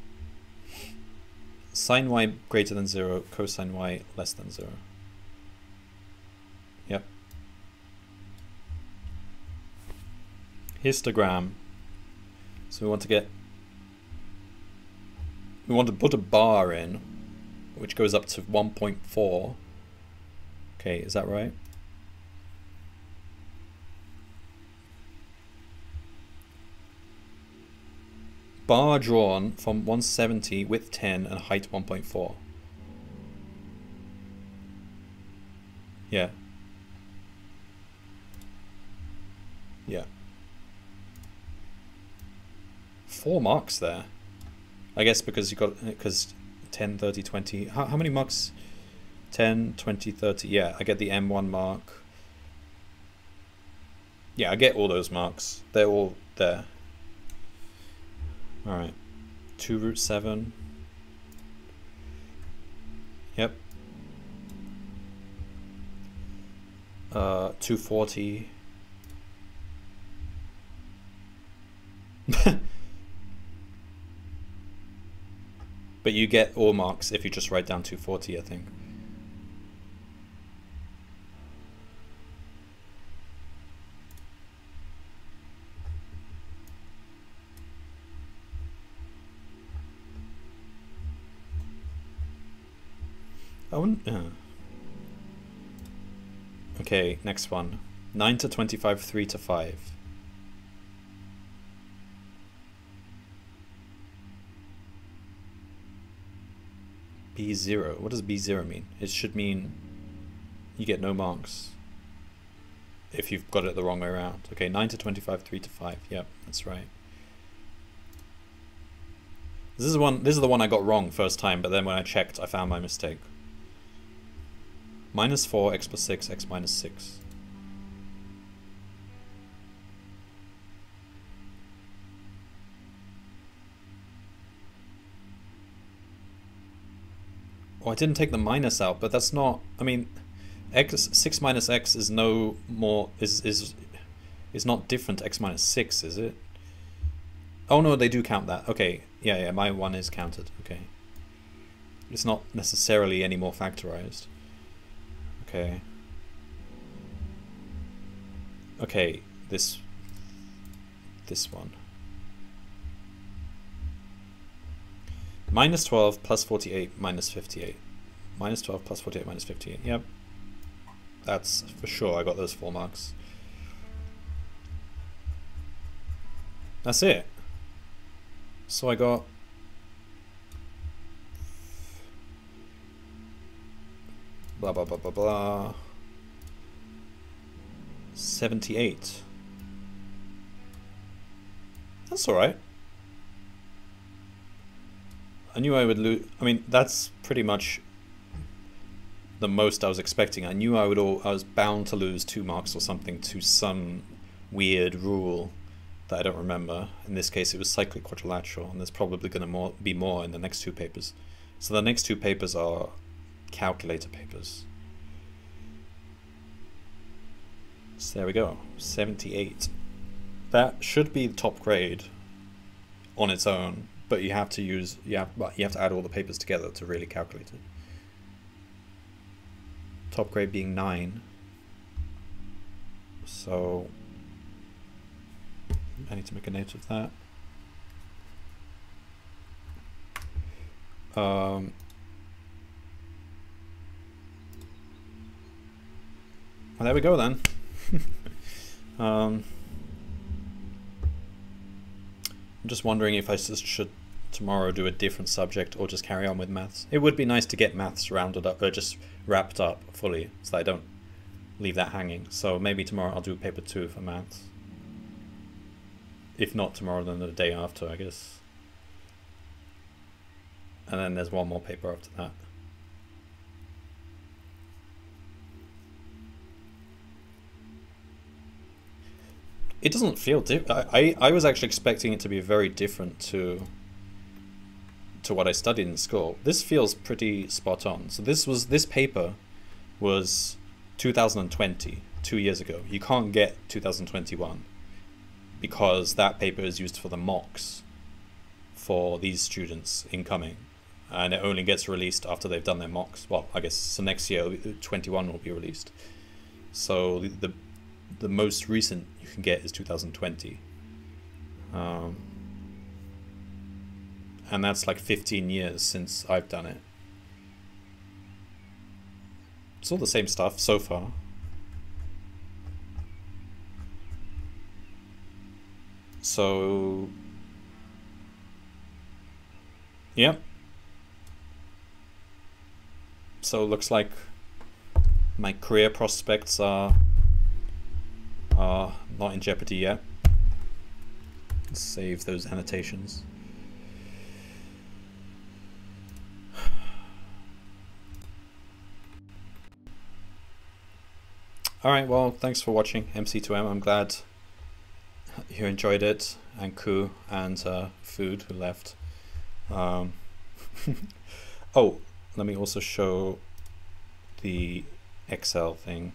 Sine y greater than 0, cosine y less than 0. Yep. Histogram. So we want to get... we want to put a bar in, which goes up to 1.4. Okay, is that right? Bar drawn from 170, width 10, and height 1.4. Yeah. Yeah. 4 marks there. I guess because you got, because 10, 30, 20. How many marks? 10, 20, 30. Yeah, I get the M1 mark. Yeah, I get all those marks. They're all there. All right, 2 root 7. Yep. 240. But you get all marks if you just write down 240, I think. Okay, next one. 9 to 25, 3 to 5. B0. What does B0 mean? It should mean you get no marks if you've got it the wrong way around. Okay, 9 to 25, 3 to 5. Yep, that's right. This is one. This is the one I got wrong first time, but then when I checked, I found my mistake. -4, x plus 6, x minus 6. Oh, I didn't take the minus out, but that's not, I mean, x 6 minus x is no more, is not different to x minus 6, is it? Oh no, they do count that. Okay, yeah, yeah, my 1 is counted. Okay. It's not necessarily any more factorized. Okay. Okay, this one. -12 plus 48 minus 58. -12 plus 48 minus 58. Yep. That's for sure. I got those 4 marks. That's it. So I got 78. That's all right. I knew I would lose. I mean, that's pretty much the most I was expecting. I knew I would I was bound to lose 2 marks or something to some weird rule that I don't remember. In this case, it was cyclic quadrilateral, and there's probably going to be more in the next 2 papers. So the next 2 papers are calculator papers. So there we go, 78. That should be the top grade on its own, but you have to use, you have to add all the papers together to really calculate it. Top grade being 9. So I need to make a note of that. Well, there we go then. I'm just wondering if I should tomorrow do a different subject or just carry on with maths. It would be nice to get maths rounded up, or just wrapped up fully, so that I don't leave that hanging. So maybe tomorrow I'll do paper 2 for maths. If not tomorrow, then the day after, I guess. and then there's one more paper after that. It doesn't feel different. I was actually expecting it to be very different to what I studied in school. This feels pretty spot on. So this paper was 2020, 2 years ago. You can't get 2021 because that paper is used for the mocks for these students incoming, and it only gets released after they've done their mocks. Well, I guess so next year 21 will be released. So the most recent you can get is 2020, and that's like 15 years since I've done it. It's all the same stuff so far. So yeah, so it looks like my career prospects are not in jeopardy yet. Let's save those annotations. All right, well, thanks for watching MC2M. I'm glad you enjoyed it, and Ku and Food who left. Oh, let me also show the Excel thing.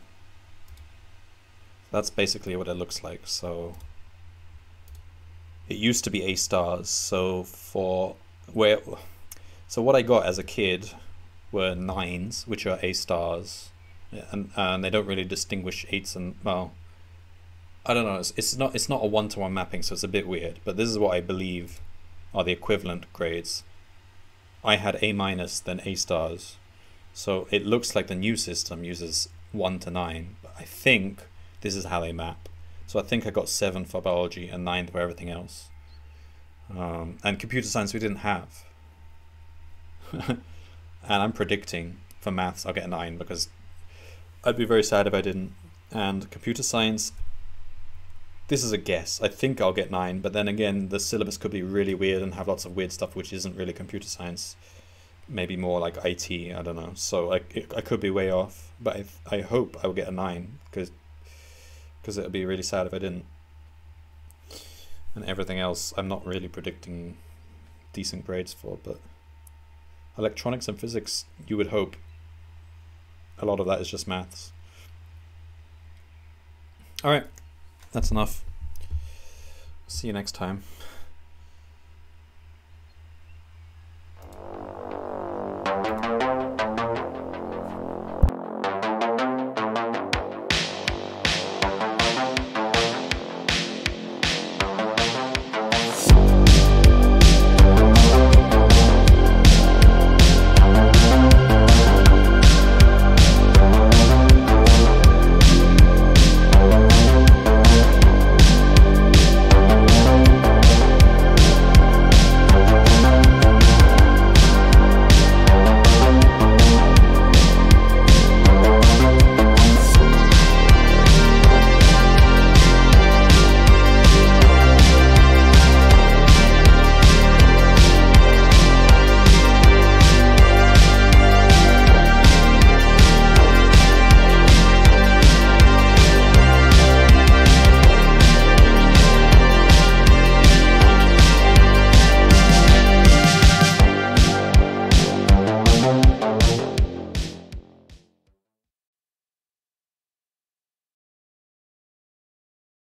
That's basically what it looks like. So it used to be A stars. So what I got as a kid were 9s, which are A stars, and they don't really distinguish 8s and, well, I don't know. It's not a one-to-one mapping, so it's a bit weird. But this is what I believe are the equivalent grades. I had A-, then A stars. So it looks like the new system uses 1 to 9. But I think this is how they map. So I think I got 7 for biology and 9 for everything else. And computer science we didn't have. And I'm predicting for maths I'll get a 9, because I'd be very sad if I didn't. And computer science, this is a guess. I think I'll get 9, but then again, the syllabus could be really weird and have lots of weird stuff which isn't really computer science. Maybe more like IT, I don't know. So I could be way off, but I hope I'll get a 9, because it would be really sad if I didn't. And everything else, I'm not really predicting decent grades for, but electronics and physics, you would hope. A lot of that is just maths. All right, that's enough. See you next time.